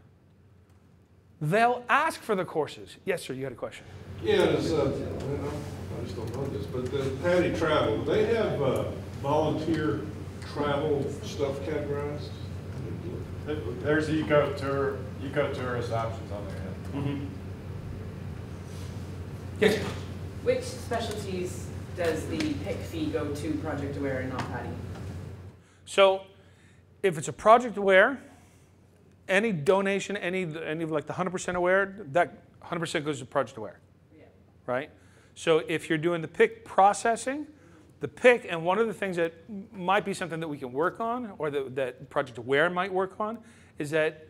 They'll ask for the courses. Yes, sir, you had a question. Yeah, it's, uh, I just don't know this, but the Patty Travel, they have uh, volunteer travel stuff categorized? There's eco tour, eco-tourist options on there. Mm-hmm. Yes. Which specialties does the P I C fee go to project aware and not Patty? So if it's a project aware, any donation, any any of like the one hundred percent aware, that one hundred percent goes to project aware, yeah. Right? So if you're doing the P I C processing, the P I C, and one of the things that might be something that we can work on, or that, that project aware might work on, is that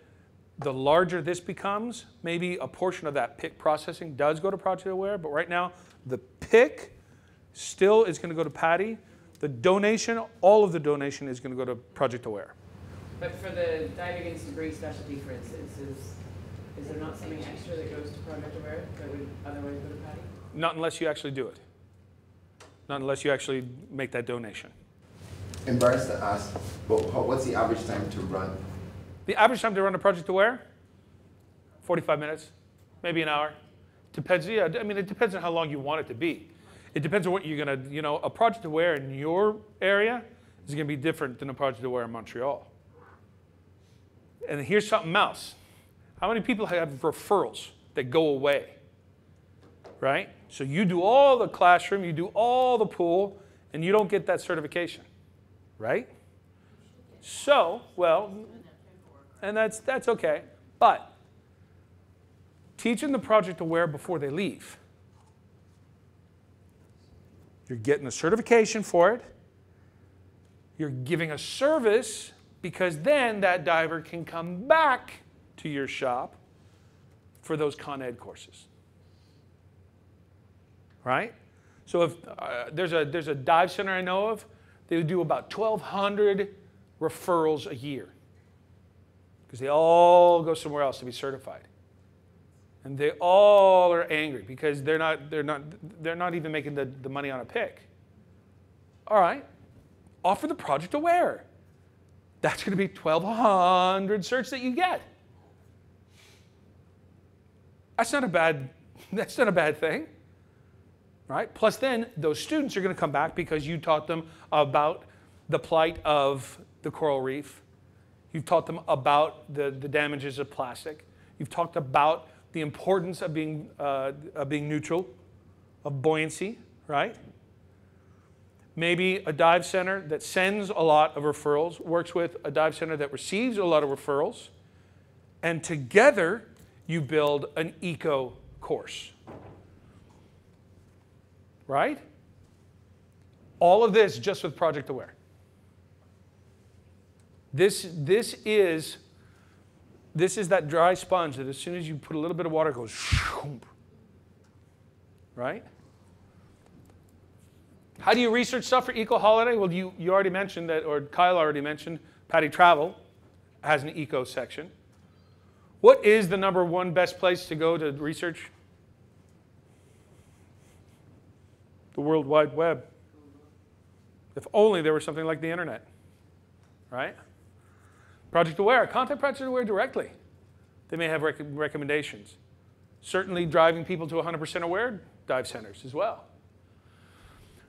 the larger this becomes, maybe a portion of that P I C processing does go to project aware, but right now the P I C still is going to go to Patty. The donation, all of the donation is going to go to project aware. But for the dive against debris specialty, for instance, is, is there not something extra that goes to project aware that would otherwise go to Patty? Not unless you actually do it. Not unless you actually make that donation. Embarrassed to ask, but what's the average time to run? The average time to run a project aware? forty-five minutes, maybe an hour. Depends, yeah, I mean, it depends on how long you want it to be. It depends on what you're going to, you know, a project aware in your area is going to be different than a project aware in Montreal. And here's something else. How many people have referrals that go away, right? So you do all the classroom, you do all the pool, and you don't get that certification, right? So, well, and that's, that's okay, but teaching the project aware before they leave. You're getting a certification for it. You're giving a service, because then that diver can come back to your shop for those Con Ed courses. Right? So if uh, there's a there's a dive center I know of, they would do about twelve hundred referrals a year, because they all go somewhere else to be certified. And they all are angry because they're not, they're not, they're not even making the, the money on a pick. All right, offer the project aware. That's going to be twelve hundred certs that you get. That's not a bad, that's not a bad thing, right? Plus then, those students are going to come back because you taught them about the plight of the coral reef. You've taught them about the, the damages of plastic. You've talked about the importance of being, uh, of being neutral, of buoyancy, right? Maybe a dive center that sends a lot of referrals works with a dive center that receives a lot of referrals, and together you build an eco course, right? All of this just with project aware. This, this is This is that dry sponge that as soon as you put a little bit of water, it goes, right? How do you research stuff for Eco Holiday? Well, you, you already mentioned that, or Kyle already mentioned, Patty Travel has an eco section. What is the number one best place to go to research? The World Wide Web. If only there was something like the internet, right? Project aware, content project aware directly. They may have rec recommendations. Certainly driving people to one hundred percent aware dive centers as well.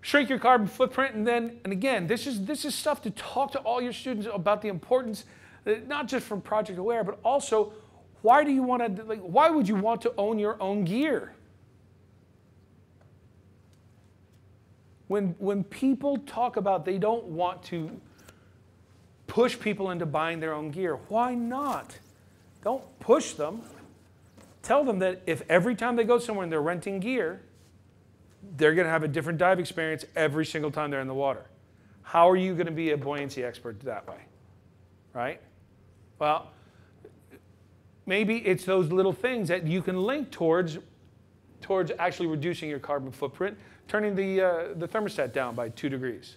Shrink your carbon footprint, and then, and again, this is, this is stuff to talk to all your students about the importance, not just from project aware, but also why do you want to, like, why would you want to own your own gear? When, when people talk about they don't want to push people into buying their own gear, why not? Don't push them. Tell them that if every time they go somewhere and they're renting gear, they're going to have a different dive experience every single time they're in the water. How are you going to be a buoyancy expert that way? Right? Well, maybe it's those little things that you can link towards, towards actually reducing your carbon footprint, turning the, uh, the thermostat down by two degrees.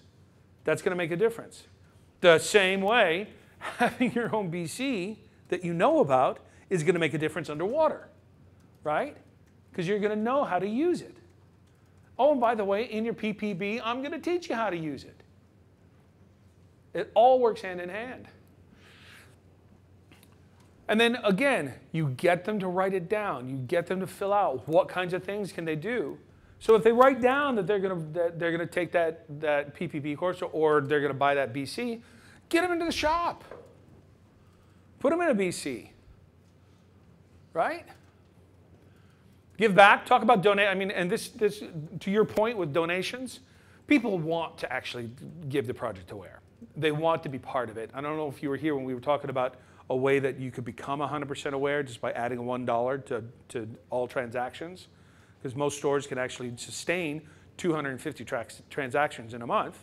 That's going to make a difference. The same way, having your own B C that you know about is going to make a difference underwater, right? Because you're going to know how to use it. Oh, and by the way, in your P P B, I'm going to teach you how to use it. It all works hand in hand. And then again, you get them to write it down. You get them to fill out what kinds of things can they do. So if they write down that they're going to, that they're going to take that, that P P B course, or they're going to buy that B C, get them into the shop. Put them in a B C, right? Give back, talk about donate. I mean, and this, this, to your point with donations, people want to actually give the project aware. They want to be part of it. I don't know if you were here when we were talking about a way that you could become one hundred percent aware just by adding one dollar to, to all transactions, because most stores can actually sustain two hundred fifty tracks, transactions in a month.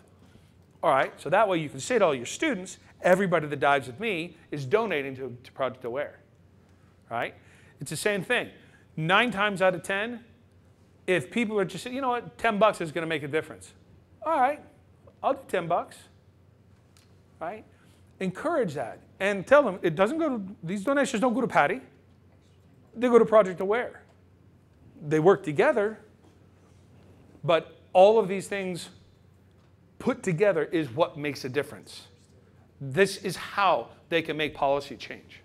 All right, so that way you can say to all your students, everybody that dives with me is donating to, to Project Aware, right? It's the same thing. Nine times out of ten, if people are just saying, you know what, ten bucks is going to make a difference. All right, I'll do ten bucks, right? Encourage that and tell them it doesn't go to, these donations don't go to Patty. They go to Project Aware. They work together, but all of these things put together is what makes a difference. This is how they can make policy change.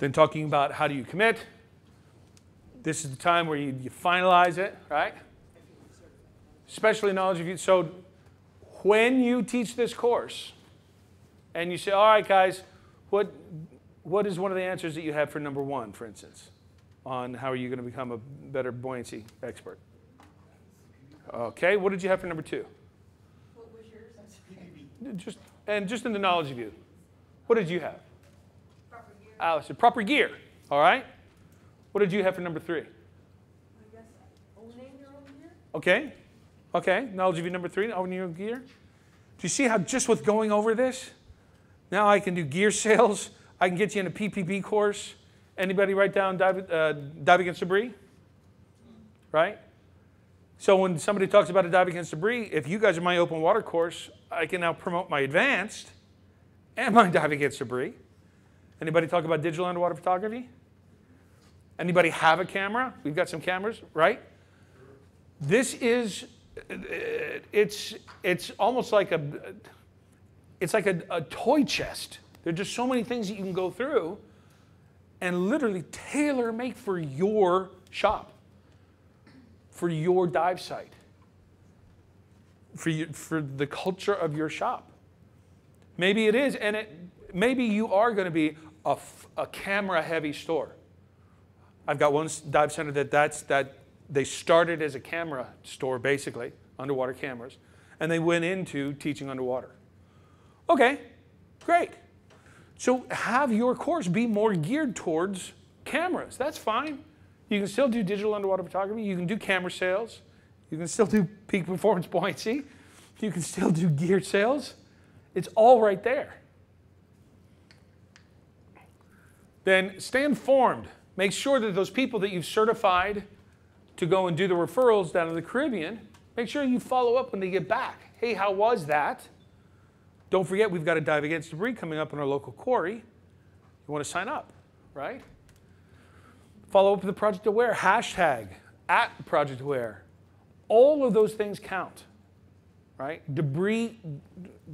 Then talking about how do you commit. This is the time where you, you finalize it, right? Especially knowledge of you. So when you teach this course and you say, all right, guys, what, what is one of the answers that you have for number one, for instance, on how are you going to become a better buoyancy expert? Okay, what did you have for number two? What was yours? Just, and just in the knowledge of you, what did you have? Proper gear. Allison, proper gear, all right? What did you have for number three? I guess owning your own gear. Okay, okay, knowledge of you number three, owning your own gear. Do you see how just with going over this, now I can do gear sales, I can get you in a P P B course. Anybody write down dive, uh, dive against debris, right? So when somebody talks about a dive against debris, if you guys are my open water course, I can now promote my advanced and my dive against debris. Anybody talk about digital underwater photography? Anybody have a camera? We've got some cameras, right? This is, it's, it's almost like a, it's like a, a toy chest. There are just so many things that you can go through and literally tailor make for your shop, for your dive site, for, you, for the culture of your shop. Maybe it is, and it, maybe you are going to be a, a camera-heavy store. I've got one dive center that, that's, that they started as a camera store, basically, underwater cameras, and they went into teaching underwater. Okay, great. So have your course be more geared towards cameras. That's fine. You can still do digital underwater photography. You can do camera sales. You can still do peak performance buoyancy. You can still do gear sales. It's all right there. Then stay informed. Make sure that those people that you've certified to go and do the referrals down in the Caribbean, make sure you follow up when they get back. Hey, how was that? Don't forget, we've got a dive against debris coming up in our local quarry. You want to sign up, right? Follow up with the Project Aware, hashtag, at Project Aware. All of those things count. right? Debris,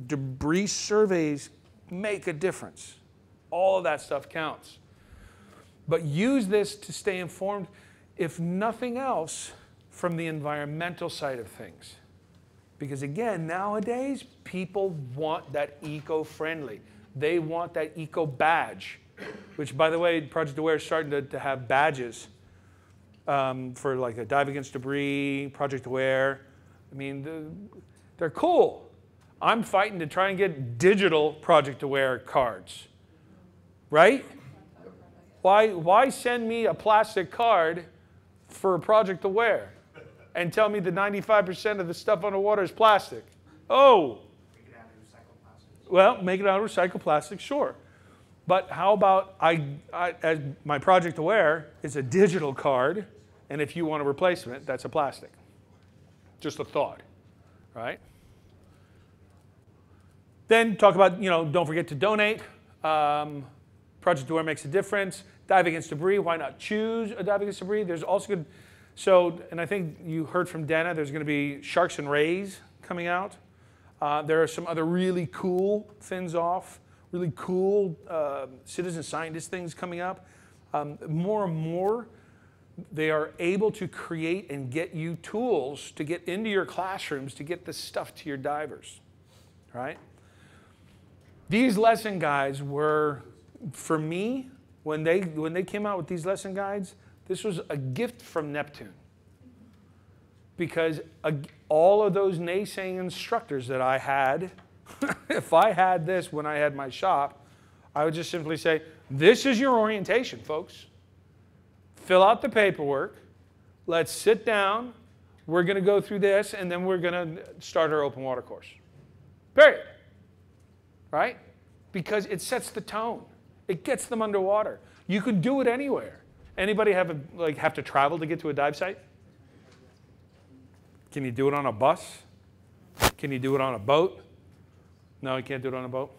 debris surveys make a difference. All of that stuff counts. But use this to stay informed, if nothing else, from the environmental side of things. Because again, nowadays, people want that eco-friendly. They want that eco-badge, which, by the way, Project Aware is starting to, to have badges um, for like a Dive Against Debris, Project Aware. I mean, the, they're cool. I'm fighting to try and get digital Project Aware cards, right? Why, why send me a plastic card for Project Aware and tell me that ninety-five percent of the stuff underwater is plastic? Oh. Make it out of recycled plastic. Well, make it out of recycled plastic, sure. But how about I, I as my Project Aware is a digital card, and if you want a replacement, that's a plastic. Just a thought, right? Then talk about, you know, don't forget to donate. Um, Project Aware makes a difference. Dive Against Debris, why not choose a Dive Against Debris? There's also good, so, and I think you heard from Dana, there's gonna be Sharks and Rays coming out. Uh, there are some other really cool fins off, really cool uh, citizen scientist things coming up. Um, more and more, they are able to create and get you tools to get into your classrooms to get this stuff to your divers, right? These lesson guides were, for me, When they, when they came out with these lesson guides, this was a gift from Neptune. Because a, all of those naysaying instructors that I had, if I had this when I had my shop, I would just simply say, this is your orientation, folks. Fill out the paperwork. Let's sit down. We're going to go through this, and then we're going to start our open water course. Period. Right? Because it sets the tone. It gets them underwater. You could do it anywhere. Anybody have, a, like, have to travel to get to a dive site? Can you do it on a bus? Can you do it on a boat? No, you can't do it on a boat.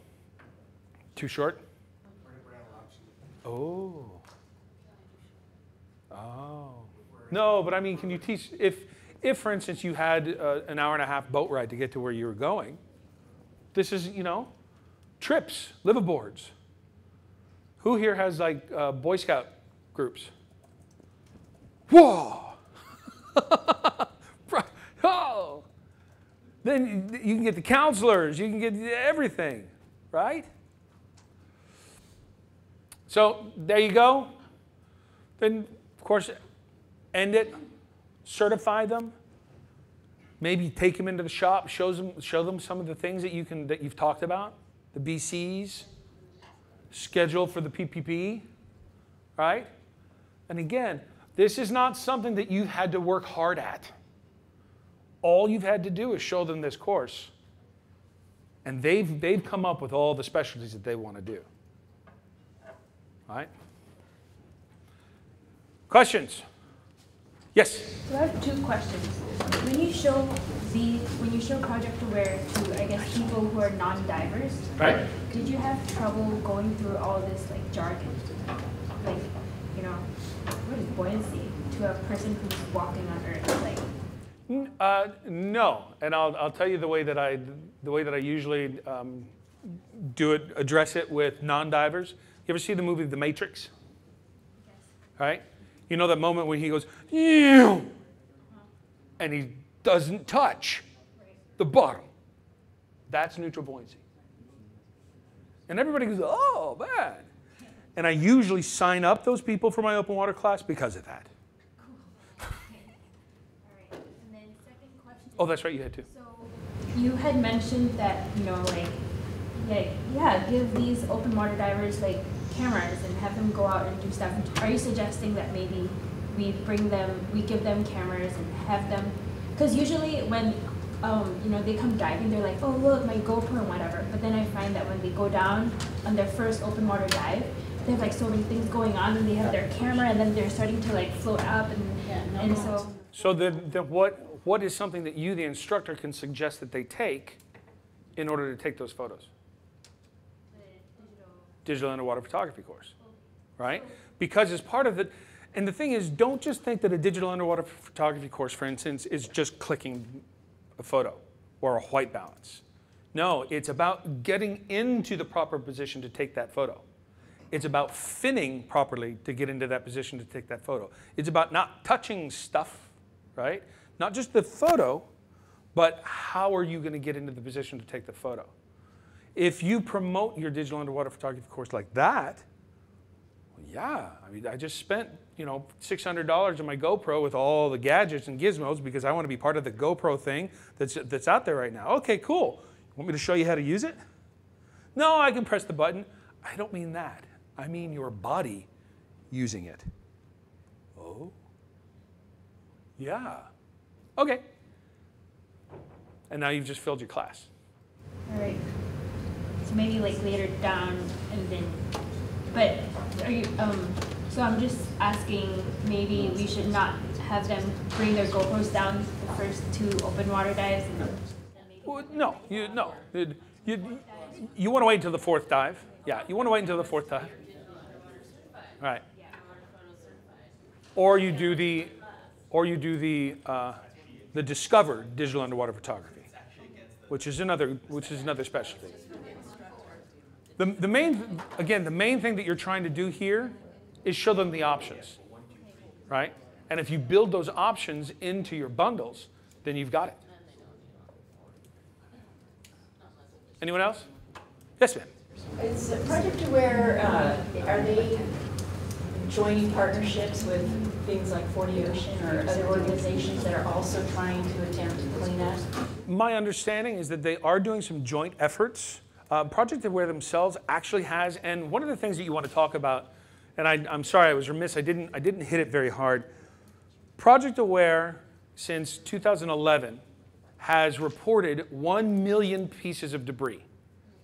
Too short? Oh. Oh. No, but I mean, can you teach? If, if for instance, you had uh, an hour and a half boat ride to get to where you were going, this is, you know, trips, liveaboards. Who here has like uh, Boy Scout groups? Whoa! Oh. Then you can get the counselors, you can get everything, right? So there you go. Then, of course, end it, certify them. Maybe take them into the shop, show them, show them some of the things that you can that you've talked about, the B Cs. Schedule for the P P P, right? And again, this is not something that you've had to work hard at. All you've had to do is show them this course, and they've, they've come up with all the specialties that they want to do. All right? Questions? Yes? So I have two questions. When you show the, when you show Project Aware to, I guess, people who are non-divers, right. Did you have trouble going through all this like jargon, like, you know, what is buoyancy to a person who's walking on Earth? Like, uh, no, and I'll I'll tell you the way that I the way that I usually um, do it address it with non-divers. You ever see the movie The Matrix? Yes. Right. You know that moment when he goes, ew, and he doesn't touch the bottom. That's neutral buoyancy. And everybody goes, oh, man. And I usually sign up those people for my open water class because of that. Cool. All right. And then second question. Oh, that's right. You had to. So you had mentioned that, you know, like, like, yeah, give these open water divers, like, cameras and have them go out and do stuff. Are you suggesting that maybe we bring them, we give them cameras and have them? Because usually when um, you know they come diving, they're like, oh look, my GoPro and whatever. But then I find that when they go down on their first open water dive, they have like so many things going on, and they have their camera, and then they're starting to like float up, and yeah, no and problems. so. So the, the what what is something that you, the instructor, can suggest that they take in order to take those photos? Digital underwater photography course, right? Because as part of it, and the thing is, don't just think that a digital underwater photography course, for instance, is just clicking a photo or a white balance. No, it's about getting into the proper position to take that photo. It's about finning properly to get into that position to take that photo. It's about not touching stuff, right? Not just the photo, but how are you going to get into the position to take the photo? If you promote your digital underwater photography course like that, well, yeah, I mean, I just spent, you know, six hundred dollars on my GoPro with all the gadgets and gizmos because I want to be part of the GoPro thing that's, that's out there right now. Okay, cool. Want me to show you how to use it? No, I can press the button. I don't mean that. I mean your body using it. Oh, yeah. Okay. And now you've just filled your class. All right. So maybe like later down and then, but are you, um, so I'm just asking, maybe we should not have them bring their GoPros down the first two open water dives? And then maybe well, no, you, no. You, you, you want to wait until the fourth dive. Yeah, you want to wait until the fourth dive. All right. Or you do the, or you do the, uh, the Discover Digital Underwater Photography, which is another, which is another specialty. The, the main, again, the main thing that you're trying to do here is show them the options, right? And if you build those options into your bundles, then you've got it. Anyone else? Yes, ma'am. Is Project Aware, uh, are they joining partnerships with things like forty Ocean or other organizations that are also trying to attempt to clean up? My understanding is that they are doing some joint efforts. Uh, Project Aware themselves actually has, and one of the things that you want to talk about, and I, I'm sorry I was remiss, I didn't, I didn't hit it very hard. Project Aware, since two thousand eleven, has reported one million pieces of debris.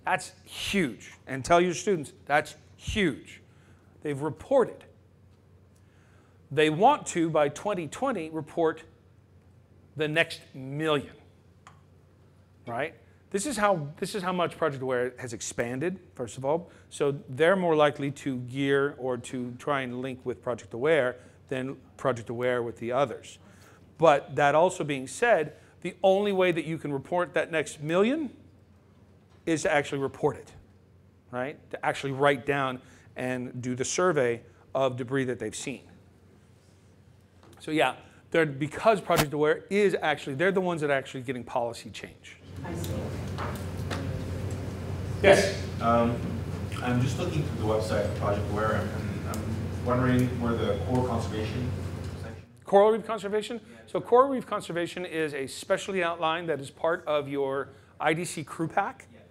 That's huge. And tell your students, that's huge. They've reported. They want to, by twenty twenty, report the next million, right? This is how, this is how much Project Aware has expanded, first of all. So they're more likely to gear or to try and link with Project Aware than Project Aware with the others. But that also being said, the only way that you can report that next million is to actually report it, right? To actually write down and do the survey of debris that they've seen. So yeah, they're, because Project Aware is actually, they're the ones that are actually getting policy change. I see. Yes? Um, I'm just looking through the website of Project Aware, and I'm wondering where the coral conservation section is. Coral reef conservation? Yeah. So coral reef conservation is a specialty outline that is part of your I D C crew pack yeah.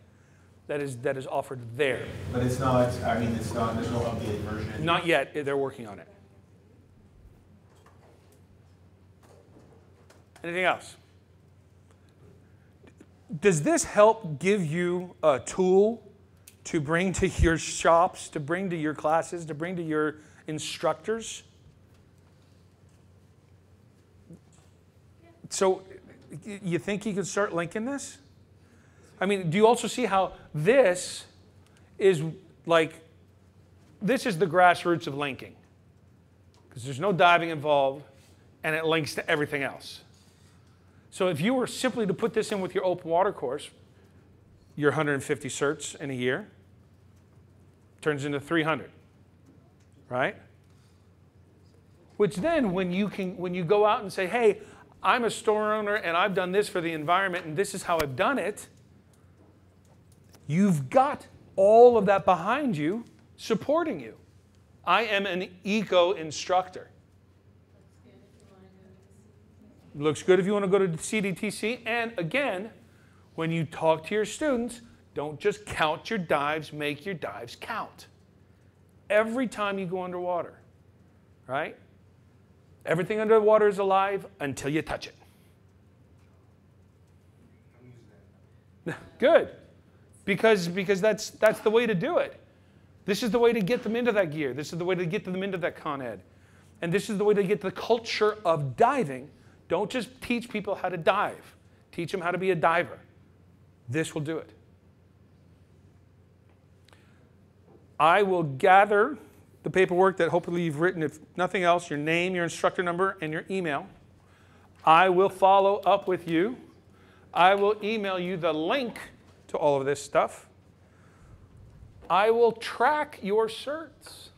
that is that is offered there. But it's not, I mean, it's not, there's no updated version. Not yet. They're working on it. Anything else? Does this help give you a tool to bring to your shops, to bring to your classes, to bring to your instructors? So you think you could start linking this? I mean, do you also see how this is like, this is the grassroots of linking, because there's no diving involved, and it links to everything else. So if you were simply to put this in with your open water course, your one hundred fifty certs in a year turns into three hundred, right? Which then when you, can, when you go out and say, hey, I'm a store owner and I've done this for the environment and this is how I've done it, you've got all of that behind you supporting you. I am an eco instructor. Looks good if you want to go to C D T C. And again, when you talk to your students, don't just count your dives, make your dives count. Every time you go underwater, right? Everything underwater is alive until you touch it. Good, because, because that's, that's the way to do it. This is the way to get them into that gear. This is the way to get them into that Con Ed. And this is the way to get the culture of diving. Don't just teach people how to dive. Teach them how to be a diver. This will do it. I will gather the paperwork that hopefully you've written, if nothing else, your name, your instructor number, and your email. I will follow up with you I will email you the link to all of this stuff. I will track your certs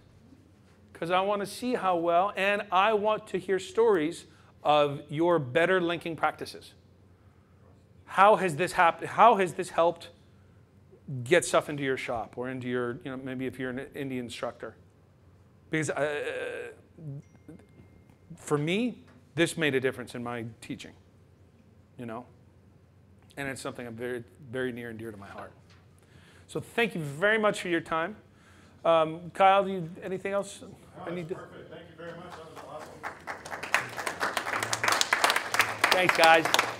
because I want to see how well, and I want to hear stories of your better linking practices. How has this happened? How has this helped get stuff into your shop or into your, you know, maybe if you're an indie instructor? Because uh, for me, this made a difference in my teaching, you know, and it's something I'm very, very near and dear to my heart. So thank you very much for your time. Um, Kyle, do you anything else? No, I need to. Perfect. Thank you very much. That was awesome. Thanks, guys.